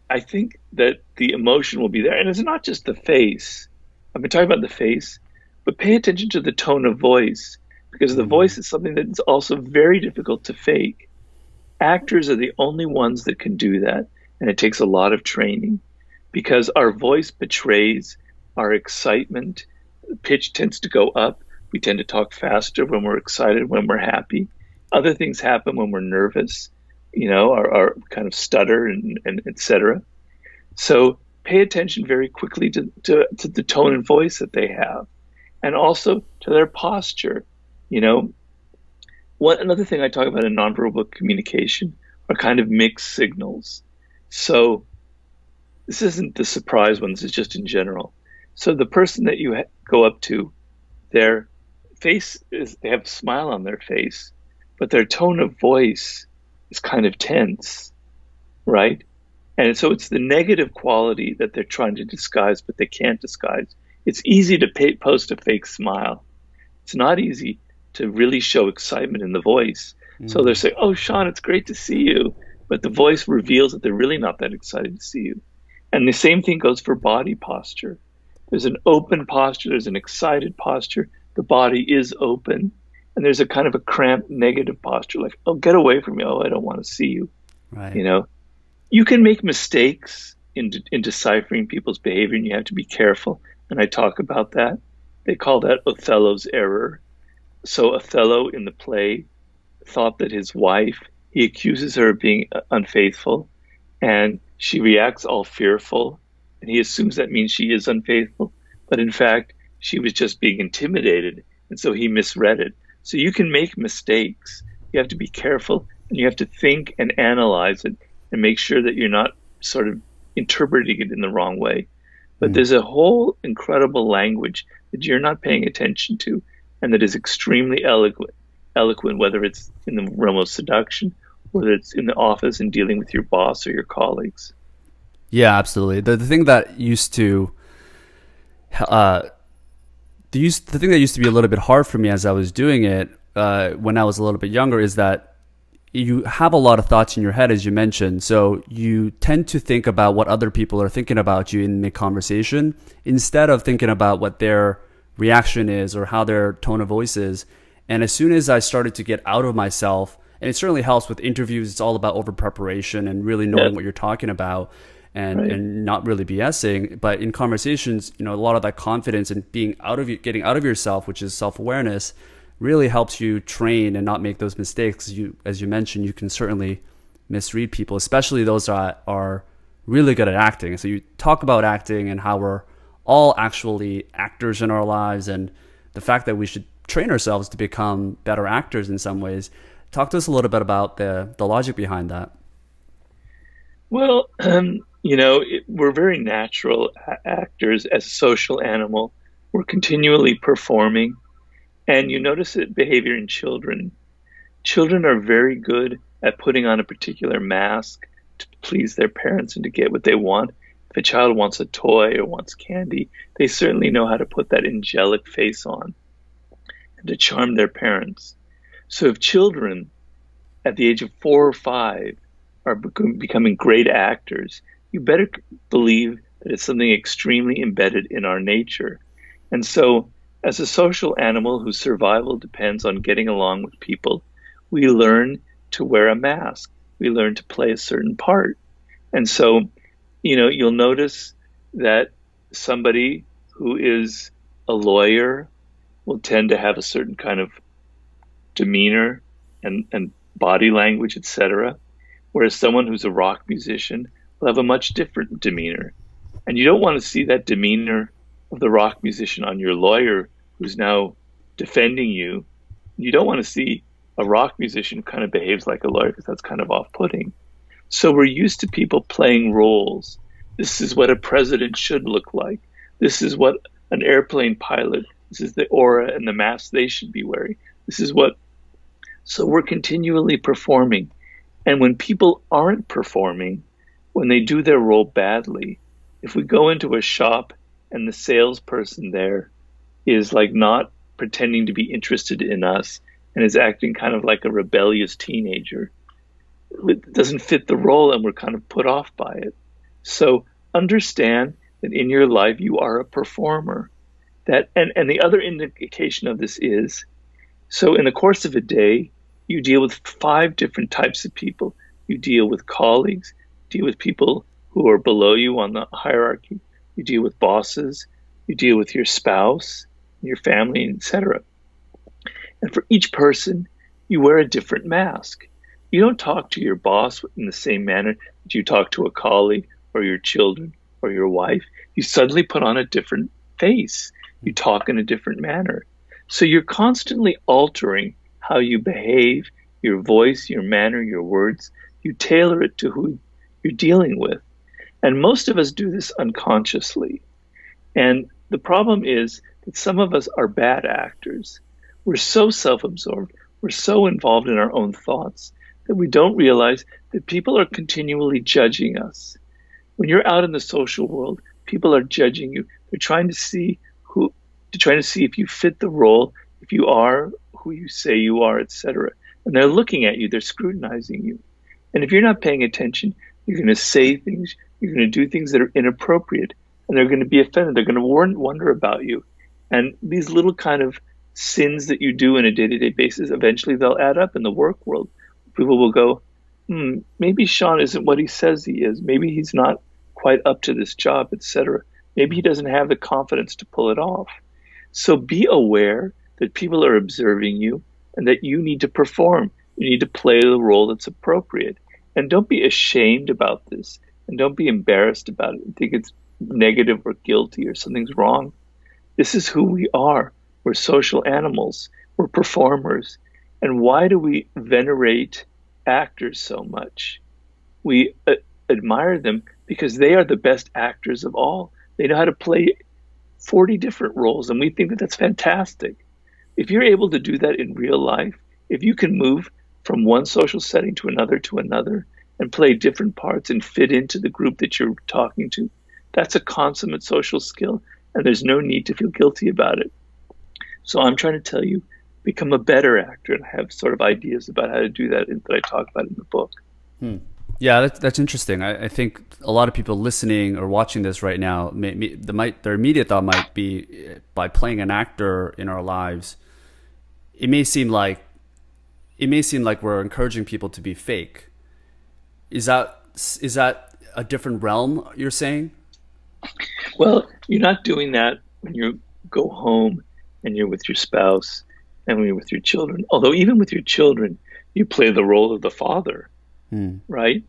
I think that the emotion will be there. And it's not just the face. I've been talking about the face, but pay attention to the tone of voice, because the voice is something that's also very difficult to fake. Actors are the only ones that can do that. And it takes a lot of training because our voice betrays our excitement. The pitch tends to go up. We tend to talk faster when we're excited, when we're happy. Other things happen when we're nervous, you know, our, our kind of stutter and, and et cetera. So pay attention very quickly to, to, to the tone and voice that they have, and also to their posture. You know, what, another thing I talk about in nonverbal communication are kind of mixed signals. So this isn't the surprise one, this is just in general. So the person that you ha go up to, they're face is, they have a smile on their face, but their tone of voice is kind of tense, right? And so it's the negative quality that they're trying to disguise, but they can't disguise. It's easy to pay, post a fake smile. It's not easy to really show excitement in the voice. Mm. So they're saying, oh, Sean, it's great to see you. But the voice reveals that they're really not that excited to see you. And the same thing goes for body posture. There's an open posture, there's an excited posture, the body is open, and there's a kind of a cramped negative posture, like, oh, get away from me, oh, I don't want to see you. Right. You know, you can make mistakes in, de in deciphering people's behavior, and you have to be careful, and I talk about that. They call that Othello's error. So Othello in the play thought that his wife, he accuses her of being unfaithful, and she reacts all fearful, and he assumes that means she is unfaithful, but in fact, she was just being intimidated, and so he misread it. So you can make mistakes. You have to be careful, and you have to think and analyze it and make sure that you're not sort of interpreting it in the wrong way. But mm. there's a whole incredible language that you're not paying attention to and that is extremely eloquent, eloquent, whether it's in the realm of seduction, whether it's in the office and dealing with your boss or your colleagues. Yeah, absolutely. The, the thing that used to, uh, the, used, the thing that used to be a little bit hard for me as I was doing it uh, when I was a little bit younger is that you have a lot of thoughts in your head, as you mentioned. So you tend to think about what other people are thinking about you in the conversation instead of thinking about what their reaction is or how their tone of voice is. And as soon as I started to get out of myself, and it certainly helps with interviews, it's all about over preparation and really knowing yeah. what you're talking about and, right. and not really BSing. But in conversations, you know, a lot of that confidence and being out of getting out of yourself, which is self-awareness, really helps you train and not make those mistakes. You, as you mentioned, you can certainly misread people, especially those that are really good at acting. So you talk about acting and how we're all actually actors in our lives and the fact that we should train ourselves to become better actors in some ways. Talk to us a little bit about the, the logic behind that. Well, um, you know, it, we're very natural actors as a social animal. We're continually performing. And you notice it behavior in children. Children are very good at putting on a particular mask to please their parents and to get what they want. If a child wants a toy or wants candy, they certainly know how to put that angelic face on and to charm their parents. So if children at the age of four or five are becoming great actors, you better believe that it's something extremely embedded in our nature. And so as a social animal whose survival depends on getting along with people, we learn to wear a mask. We learn to play a certain part. And so, you know, you'll notice that somebody who is a lawyer will tend to have a certain kind of demeanor and, and body language, et cetera, whereas someone who's a rock musician will have a much different demeanor. And you don't want to see that demeanor of the rock musician on your lawyer who's now defending you. You don't want to see a rock musician who kind of behaves like a lawyer because that's kind of off-putting. So we're used to people playing roles. This is what a president should look like. This is what an airplane pilot, this is the aura and the mask they should be wearing. This is what, so we're continually performing. And when people aren't performing, when they do their role badly, if we go into a shop and the salesperson there is like not pretending to be interested in us and is acting kind of like a rebellious teenager, it doesn't fit the role and we're kind of put off by it. So understand that in your life you are a performer. That and, and the other indication of this is, so in the course of a day, you deal with five different types of people. You deal with colleagues, deal with people who are below you on the hierarchy, you deal with bosses, you deal with your spouse, your family, et cetera. And for each person, you wear a different mask. You don't talk to your boss in the same manner that you talk to a colleague or your children or your wife. You suddenly put on a different face. You talk in a different manner. So you're constantly altering how you behave, your voice, your manner, your words. You tailor it to who you're dealing with. And most of us do this unconsciously. And the problem is that some of us are bad actors. We're so self-absorbed, we're so involved in our own thoughts that we don't realize that people are continually judging us. When you're out in the social world, people are judging you. They're trying to see who, they're trying to see if you fit the role, if you are who you say you are, et cetera. And they're looking at you, they're scrutinizing you. And if you're not paying attention, you're going to say things, you're going to do things that are inappropriate, and they're going to be offended. They're going to warn, wonder about you. And these little kind of sins that you do on a day-to-day basis, eventually they'll add up in the work world. People will go, hmm, maybe Sean isn't what he says he is. Maybe he's not quite up to this job, et cetera. Maybe he doesn't have the confidence to pull it off. So be aware that people are observing you and that you need to perform. You need to play the role that's appropriate. And don't be ashamed about this. And don't be embarrassed about it and think it's negative or guilty or something's wrong. This is who we are. We're social animals. We're performers. And why do we venerate actors so much? We uh, admire them because they are the best actors of all. They know how to play forty different roles, and we think that that's fantastic. If you're able to do that in real life, if you can move from one social setting to another to another and play different parts and fit into the group that you're talking to, that's a consummate social skill, and there's no need to feel guilty about it. So I'm trying to tell you, become a better actor, and I have sort of ideas about how to do that that I talk about in the book. Hmm. Yeah, that's, that's interesting. I, I think a lot of people listening or watching this right now, may, may, the, might, their immediate thought might be, by playing an actor in our lives, it may seem like it may seem like we're encouraging people to be fake. Is that is that a different realm you're saying? Well, you're not doing that when you go home and you're with your spouse and when you're with your children. Although even with your children, you play the role of the father. Hmm. Right?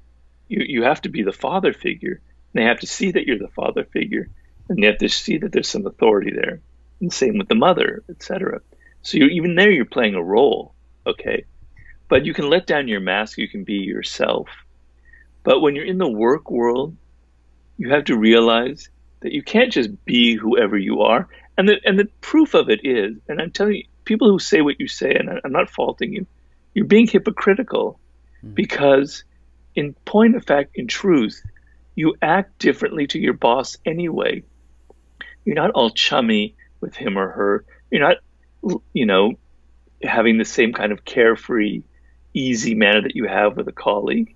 You, you have to be the father figure, and they have to see that you're the father figure, and they have to see that there's some authority there. And same with the mother, et cetera. So you're, even there, you're playing a role, okay? But you can let down your mask, you can be yourself. But when you're in the work world, you have to realize that you can't just be whoever you are. And the, and the proof of it is, and I'm telling you, people who say what you say, and I, I'm not faulting you, you're being hypocritical. Because in point of fact, in truth, you act differently to your boss anyway. You're not all chummy with him or her. You're not, you know, having the same kind of carefree, easy manner that you have with a colleague.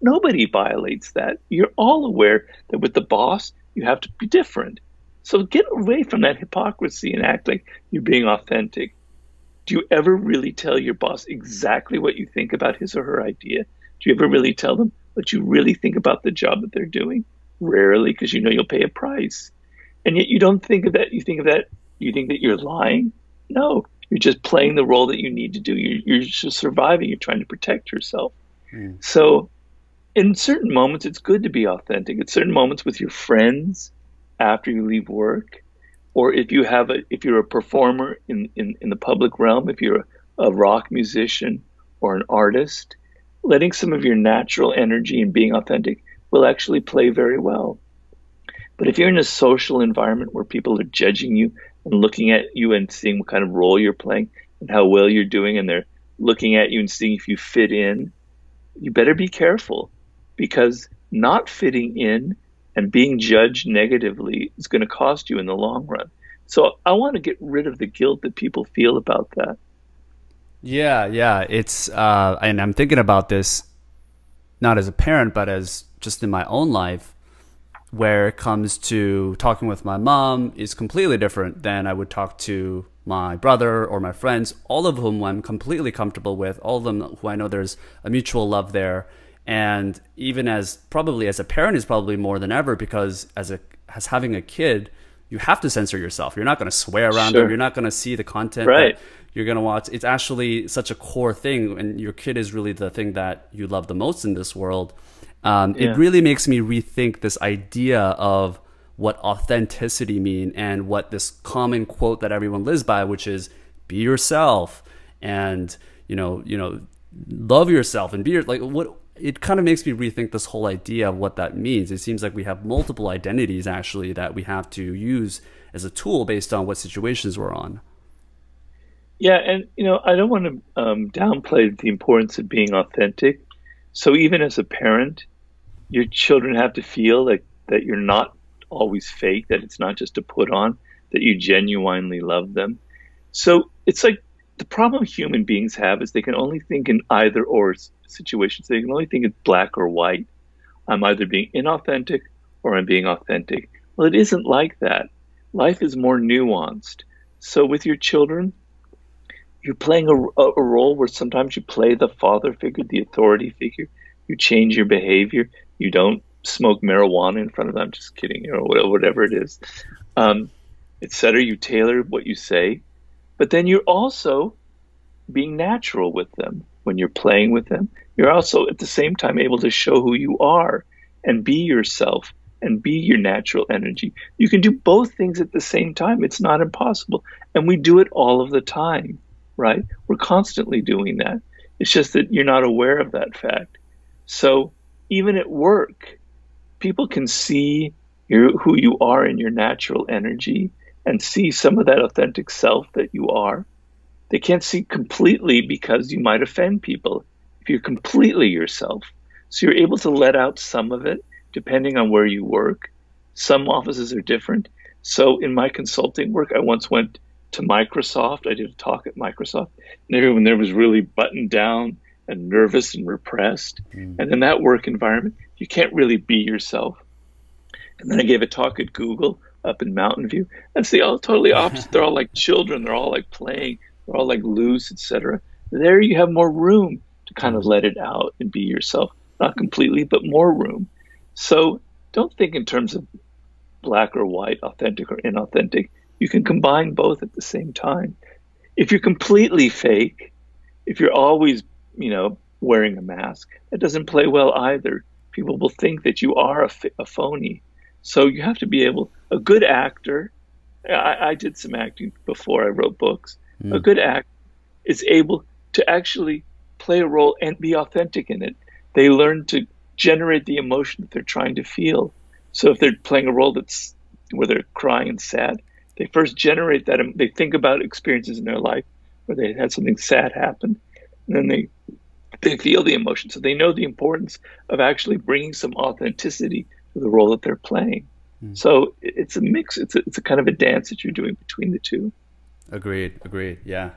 Nobody violates that. You're all aware that with the boss, you have to be different. So get away from that hypocrisy and act like you're being authentic. Do you ever really tell your boss exactly what you think about his or her idea? Do you ever really tell them what you really think about the job that they're doing? Rarely, because you know you'll pay a price. And yet you don't think of that. You think of that. You think that you're lying? No, you're just playing the role that you need to do. You're, you're just surviving. You're trying to protect yourself. Mm. So in certain moments, it's good to be authentic. At certain moments with your friends after you leave work, or if you have a, if you're a performer in, in, in the public realm, if you're a, a rock musician or an artist, letting some of your natural energy and being authentic will actually play very well. But if you're in a social environment where people are judging you and looking at you and seeing what kind of role you're playing and how well you're doing, and they're looking at you and seeing if you fit in, you better be careful, because not fitting in and being judged negatively is going to cost you in the long run. So I want to get rid of the guilt that people feel about that. Yeah, yeah. It's uh, and I'm thinking about this not as a parent, but as just in my own life, where it comes to talking with my mom is completely different than I would talk to my brother or my friends, all of whom I'm completely comfortable with, all of them who I know there's a mutual love there. And even as probably as a parent is probably more than ever, because as a as having a kid, you have to censor yourself. You're not going to swear around sure. them. You're not going to see the content right. that you're going to watch. It's actually such a core thing, and your kid is really the thing that you love the most in this world. Um, yeah. It really makes me rethink this idea of what authenticity means and what this common quote that everyone lives by, which is "Be yourself," and you know, you know, love yourself and be your, like what. It kind of makes me rethink this whole idea of what that means. It seems like we have multiple identities, actually, that we have to use as a tool based on what situations we're on. Yeah, and, you know, I don't want to um, downplay the importance of being authentic. So even as a parent, your children have to feel like that you're not always fake, that it's not just a put on, that you genuinely love them. So it's like, the problem human beings have is they can only think in either or situations. They can only think in black or white. I'm either being inauthentic or I'm being authentic. Well, it isn't like that. Life is more nuanced. So with your children, you're playing a, a, a role where sometimes you play the father figure, the authority figure. You change your behavior. You don't smoke marijuana in front of them. I'm just kidding, or whatever it is, um, et cetera. You tailor what you say. But then you're also being natural with them when you're playing with them. You're also at the same time able to show who you are and be yourself and be your natural energy. You can do both things at the same time. It's not impossible. And we do it all of the time, right? We're constantly doing that. It's just that you're not aware of that fact. So even at work, people can see your, who you are in your natural energy and see some of that authentic self that you are. They can't see completely because you might offend people if you're completely yourself. So you're able to let out some of it depending on where you work. Some offices are different. So in my consulting work, I once went to Microsoft. I did a talk at Microsoft, and everyone there was really buttoned down and nervous and repressed. Mm. And in that work environment, you can't really be yourself. And then I gave a talk at Google up in Mountain View. That's the all totally opposite. They're all like children. They're all like playing. They're all like loose, et cetera. There you have more room to kind of let it out and be yourself. Not completely, but more room. So don't think in terms of black or white, authentic or inauthentic. You can combine both at the same time. If you're completely fake, if you're always, you know, wearing a mask, that doesn't play well either. People will think that you are a, a phony. So you have to be able, a good actor, I, I did some acting before I wrote books. Mm. A good actor is able to actually play a role and be authentic in it. They learn to generate the emotion that they're trying to feel. So if they're playing a role that's where they're crying and sad, they first generate that. They think about experiences in their life where they had something sad happen, and then they they feel the emotion. So they know the importance of actually bringing some authenticity to the role that they're playing. Mm. So it's a mix. It's a, it's a kind of a dance that you're doing between the two. Agreed. Agreed. Yeah.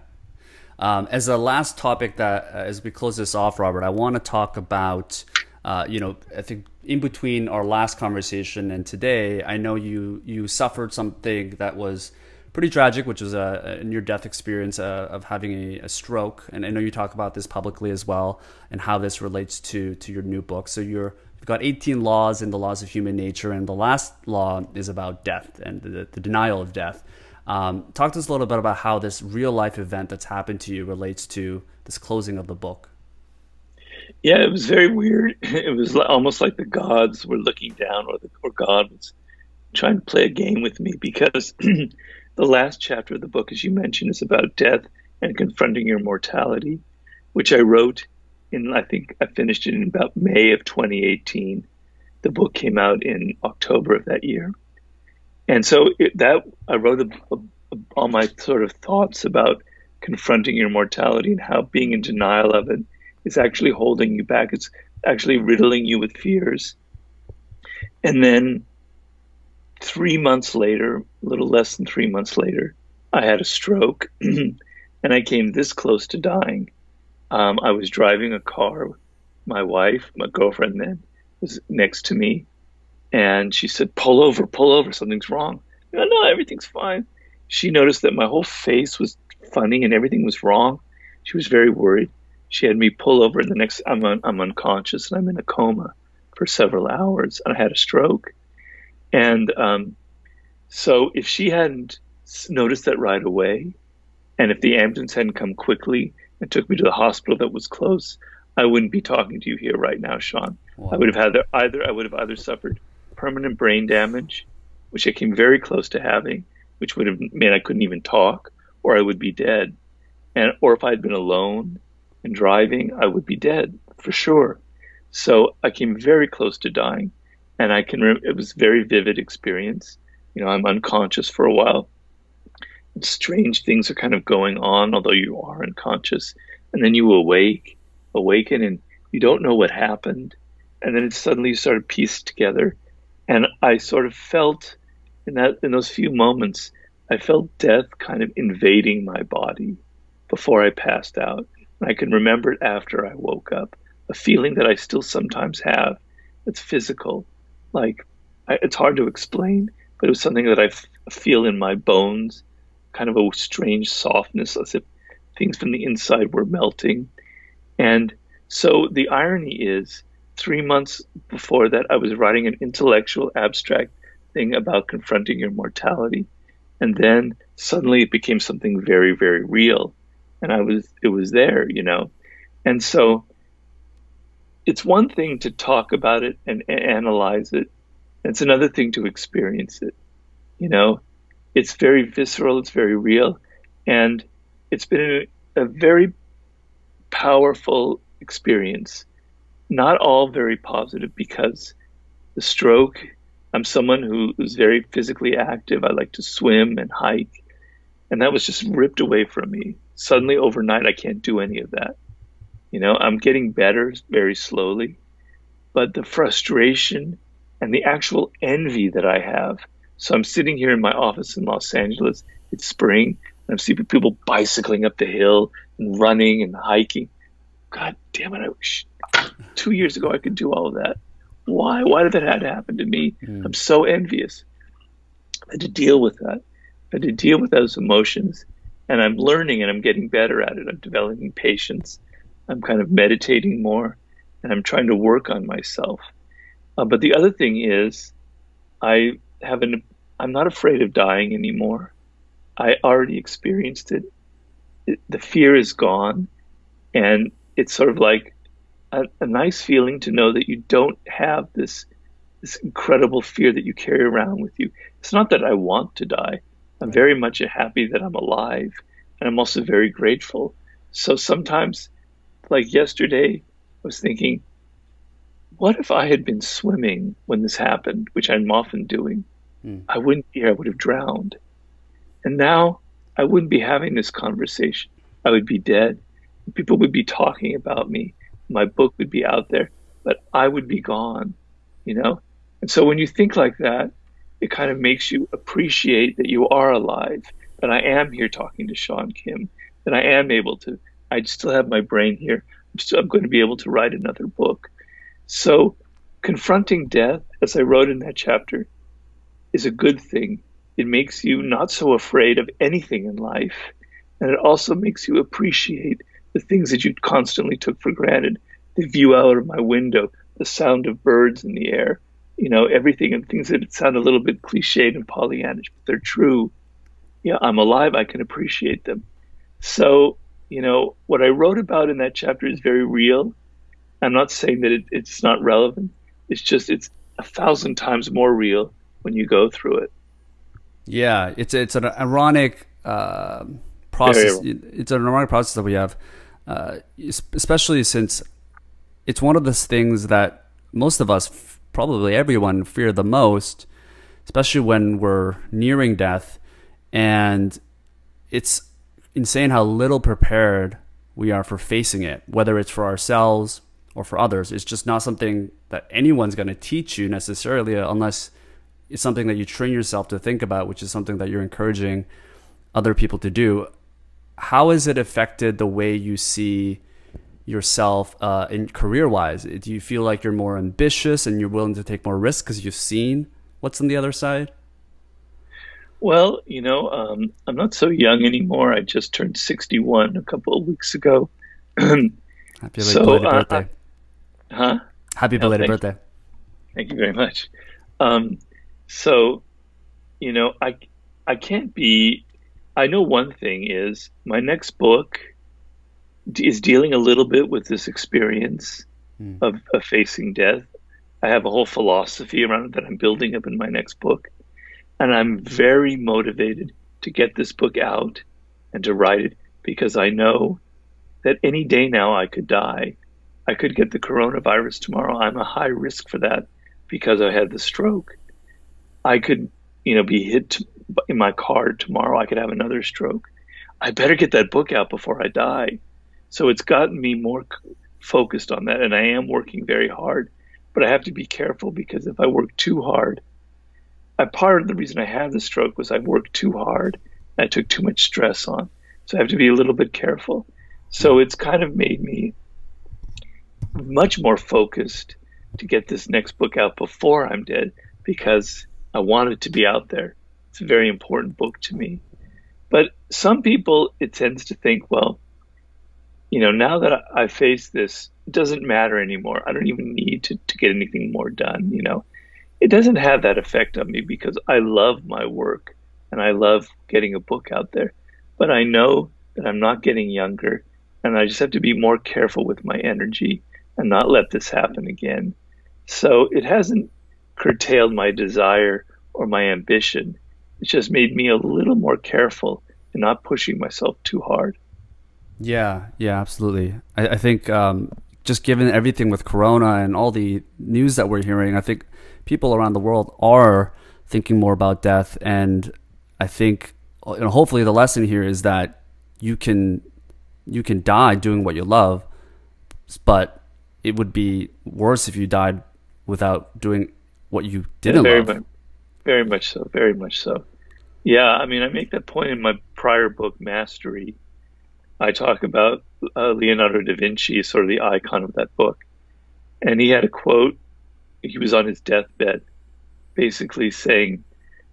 Um, as a last topic that, uh, as we close this off, Robert, I want to talk about, uh, you know, I think in between our last conversation and today, I know you, you suffered something that was pretty tragic, which was a, a near-death experience uh, of having a, a stroke. And I know you talk about this publicly as well and how this relates to, to your new book. So you're, you've got eighteen laws in The Laws of Human Nature, and the last law is about death and the, the denial of death. Um, talk to us a little bit about how this real life event that's happened to you relates to this closing of the book. Yeah, it was very weird. It was almost like the gods were looking down, or, the, or God was trying to play a game with me, because the last chapter of the book, as you mentioned, is about death and confronting your mortality, which I wrote in, I think I finished it in about May of twenty eighteen. The book came out in October of that year. And so it, that I wrote a, a, a, all my sort of thoughts about confronting your mortality and how being in denial of it is actually holding you back. It's actually riddling you with fears. And then three months later, a little less than three months later, I had a stroke and I came this close to dying. Um, I was driving a car. My wife, my girlfriend then, was next to me. And she said, pull over, pull over, something's wrong. No, no, everything's fine. She noticed that my whole face was funny and everything was wrong. She was very worried. She had me pull over, and the next, I'm, un, I'm unconscious and I'm in a coma for several hours. And I had a stroke. And um, so if she hadn't noticed that right away, and if the ambulance hadn't come quickly and took me to the hospital that was close, I wouldn't be talking to you here right now, Sean. Wow. I would have had either, I would have either suffered permanent brain damage, which I came very close to having, which would have meant I couldn't even talk, or I would be dead. And or if I had been alone and driving, I would be dead for sure. So I came very close to dying, and I can remember it was a very vivid experience. You know, I'm unconscious for a while. And strange things are kind of going on, although you are unconscious, and then you awake, awaken, and you don't know what happened. And then it suddenly sort of pieced together. And I sort of felt in that, in those few moments, I felt death kind of invading my body before I passed out. And I can remember it after I woke up, a feeling that I still sometimes have. It's physical. Like, I, it's hard to explain, but it was something that I f feel in my bones, kind of a strange softness, as if things from the inside were melting. And so the irony is, three months before that, I was writing an intellectual abstract thing about confronting your mortality. And then suddenly it became something very, very real. And I was, it was there, you know. And so it's one thing to talk about it and analyze it It's another thing to experience it. You know, it's very visceral, it's very real, and it's been a, a very powerful experience. Not all very positive, because the stroke, I'm someone who is very physically active. I like to swim and hike, and that was just ripped away from me. Suddenly overnight, I can't do any of that. You know, I'm getting better very slowly, but the frustration and the actual envy that I have. So I'm sitting here in my office in Los Angeles, it's spring, and I'm seeing people bicycling up the hill and running and hiking. God damn it, I wish two years ago I could do all of that. Why? Why did that have to happen to me? Mm. I'm so envious. I had to deal with that. I had to deal with those emotions, and I'm learning and I'm getting better at it. I'm developing patience. I'm kind of meditating more, and I'm trying to work on myself. Uh, but the other thing is, I have an, I'm not afraid of dying anymore. I already experienced it. It the fear is gone, and it's sort of like a, a nice feeling to know that you don't have this this incredible fear that you carry around with you. It's not that I want to die. I'm very much happy that I'm alive, and I'm also very grateful. So sometimes, like yesterday, I was thinking, what if I had been swimming when this happened, which I'm often doing? Mm. I wouldn't be here. I would have drowned. And now I wouldn't be having this conversation. I would be dead. People would be talking about me. My book would be out there, but I would be gone, you know? And so when you think like that, it kind of makes you appreciate that you are alive, that I am here talking to Sean Kim, that I am able to, I still have my brain here. I'm still, I'm going to be able to write another book. So confronting death, as I wrote in that chapter, is a good thing. It makes you not so afraid of anything in life. And it also makes you appreciate the things that you constantly took for granted, the view out of my window, the sound of birds in the air, you know, everything, and things that sound a little bit cliched and Pollyannish, but they're true. Yeah, I'm alive, I can appreciate them. So, you know, what I wrote about in that chapter is very real. I'm not saying that it, it's not relevant. It's just, it's a thousand times more real when you go through it. Yeah, it's, it's an ironic uh, process. Very it's an ironic process that we have. Uh, especially since it's one of those things that most of us, probably everyone, fear the most, especially when we're nearing death. And it's insane how little prepared we are for facing it, whether it's for ourselves or for others. It's just not something that anyone's going to teach you necessarily, unless it's something that you train yourself to think about, which is something that you're encouraging other people to do. How has it affected the way you see yourself uh, in career-wise? Do you feel like you're more ambitious and you're willing to take more risks because you've seen what's on the other side? Well, you know, um, I'm not so young anymore. I just turned sixty-one a couple of weeks ago. Happy belated so, uh, birthday. I, huh? Happy belated no, thank birthday. You. Thank you very much. Um, so, you know, I, I can't be... I know one thing is my next book is dealing a little bit with this experience mm. of, of facing death. I have a whole philosophy around it that I'm building up in my next book. And I'm very motivated to get this book out and to write it, because I know that any day now I could die. I could get the coronavirus tomorrow. I'm a high risk for that because I had the stroke. I could, you know, be hit in my car tomorrow. I could have another stroke. I better get that book out before I die. So it's gotten me more focused on that, and I am working very hard, but I have to be careful, because if I work too hard, I, part of the reason I had the stroke was I worked too hard and I took too much stress on. So I have to be a little bit careful. So it's kind of made me much more focused to get this next book out before I'm dead, because I want it to be out there. It's a very important book to me. But some people, it tends to think, well, you know, now that I, I face this, it doesn't matter anymore. I don't even need to, to get anything more done, you know. It doesn't have that effect on me, because I love my work and I love getting a book out there. But I know that I'm not getting younger, and I just have to be more careful with my energy and not let this happen again. So it hasn't curtailed my desire or my ambition. It just made me a little more careful and not pushing myself too hard. Yeah, yeah, absolutely. I, I think um, just given everything with Corona and all the news that we're hearing, I think people around the world are thinking more about death. And I think, you know, hopefully the lesson here is that you can you can die doing what you love, but it would be worse if you died without doing what you didn't yeah, very love. Much, very much so, very much so. Yeah, I mean, I make that point in my prior book, Mastery. I talk about uh, Leonardo da Vinci, sort of the icon of that book. And he had a quote. He was on his deathbed, basically saying,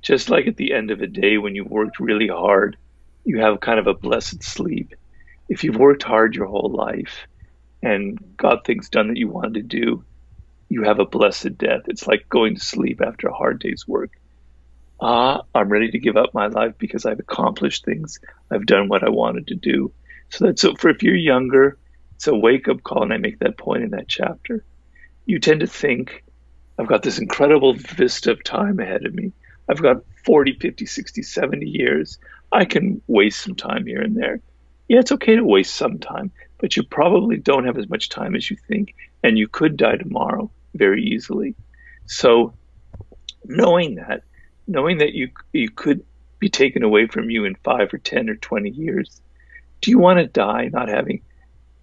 just like at the end of a day when you've worked really hard, you have kind of a blessed sleep. If you've worked hard your whole life and got things done that you wanted to do, you have a blessed death. It's like going to sleep after a hard day's work. Ah, I'm ready to give up my life because I've accomplished things. I've done what I wanted to do. So that's so for if you're younger, it's a wake-up call, and I make that point in that chapter. You tend to think, I've got this incredible vista of time ahead of me. I've got forty, fifty, sixty, seventy years. I can waste some time here and there. Yeah, it's okay to waste some time, but you probably don't have as much time as you think, and you could die tomorrow very easily. So knowing that, knowing that you you could be taken away from you in five or ten or twenty years, do you want to die not having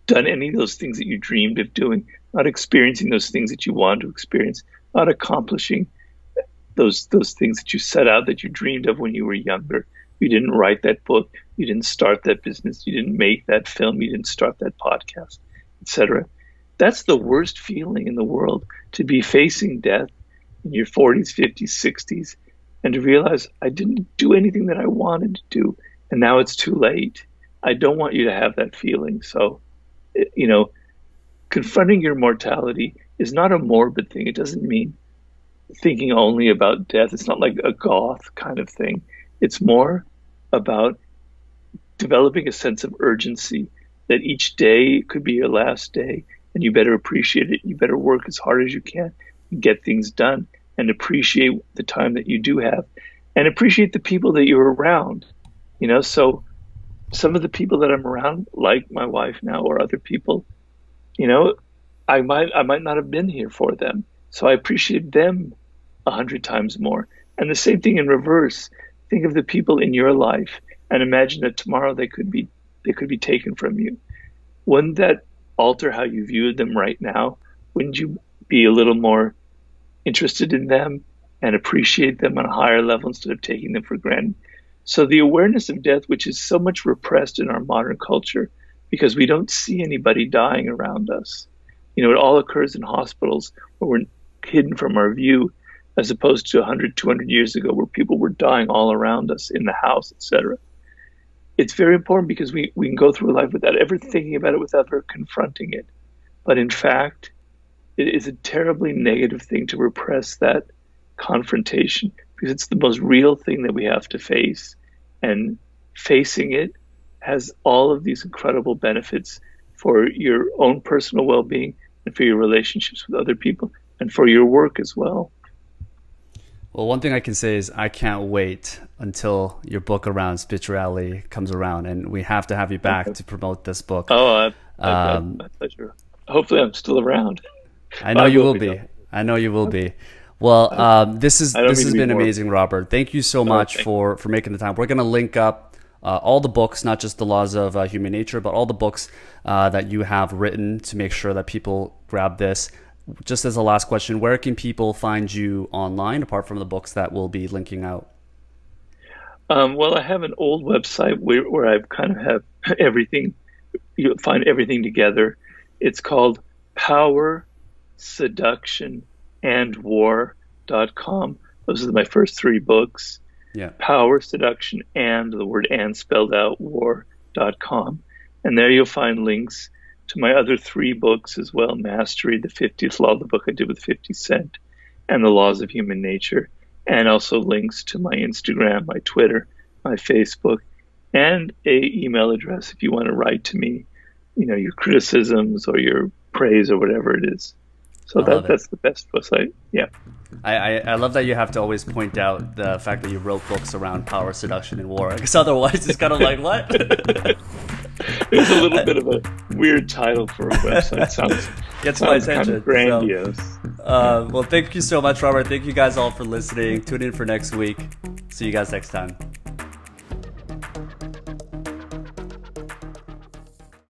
done any of those things that you dreamed of doing, not experiencing those things that you wanted to experience, not accomplishing those those things that you set out that you dreamed of when you were younger? You didn't write that book, you didn't start that business, you didn't make that film, you didn't start that podcast, et cetera. That's the worst feeling in the world, to be facing death in your forties, fifties, sixties, and to realize I didn't do anything that I wanted to do, and now it's too late. I don't want you to have that feeling. So, you know, confronting your mortality is not a morbid thing. It doesn't mean thinking only about death. It's not like a goth kind of thing. It's more about developing a sense of urgency that each day could be your last day, and you better appreciate it. You better work as hard as you can and get things done, and appreciate the time that you do have, and appreciate the people that you're around. You know, so some of the people that I'm around, like my wife now or other people, you know, I might I might not have been here for them. So I appreciate them a hundred times more. And the same thing in reverse. Think of the people in your life and imagine that tomorrow they could be they could be taken from you. Wouldn't that alter how you view them right now? Wouldn't you be a little more interested in them and appreciate them on a higher level instead of taking them for granted? So the awareness of death, which is so much repressed in our modern culture because we don't see anybody dying around us. You know, it all occurs in hospitals where we're hidden from our view, as opposed to a hundred, two hundred years ago where people were dying all around us in the house, et cetera. It's very important because we, we can go through life without ever thinking about it, without ever confronting it. But in fact, it is a terribly negative thing to repress that confrontation because it's the most real thing that we have to face. And facing it has all of these incredible benefits for your own personal well-being and for your relationships with other people and for your work as well. Well, one thing I can say is I can't wait until your book around spirituality comes around, and we have to have you back okay. to promote this book. Oh, uh, um, my pleasure. Hopefully I'm still around. I know I you will be. be. I know you will be. Well, um, this is this has been amazing, Robert. Thank you so much for, for making the time. We're going to link up uh, all the books, not just The Laws of uh, Human Nature, but all the books uh, that you have written to make sure that people grab this. Just as a last question, where can people find you online, apart from the books that we'll be linking out? Um, well, I have an old website where, where I kind of have everything. You'll find everything together. It's called Power seduction and war dot com. Those are my first three books. Yeah. Power, Seduction, and the word and spelled out, war dot com. And there you'll find links to my other three books as well, Mastery, The fiftieth Law, the book I did with fifty Cent, and The Laws of Human Nature, and also links to my Instagram, my Twitter, my Facebook, and a email address if you want to write to me, you know, your criticisms or your praise or whatever it is. So that, that's the best website. Yeah. I, I, I love that you have to always point out the fact that you wrote books around power, seduction, and war, because otherwise it's kind of like, what? It's a little bit of a weird title for a website. It sounds, gets sounds my attention. Kind of grandiose. So, uh, well, thank you so much, Robert. Thank you guys all for listening. Tune in for next week. See you guys next time.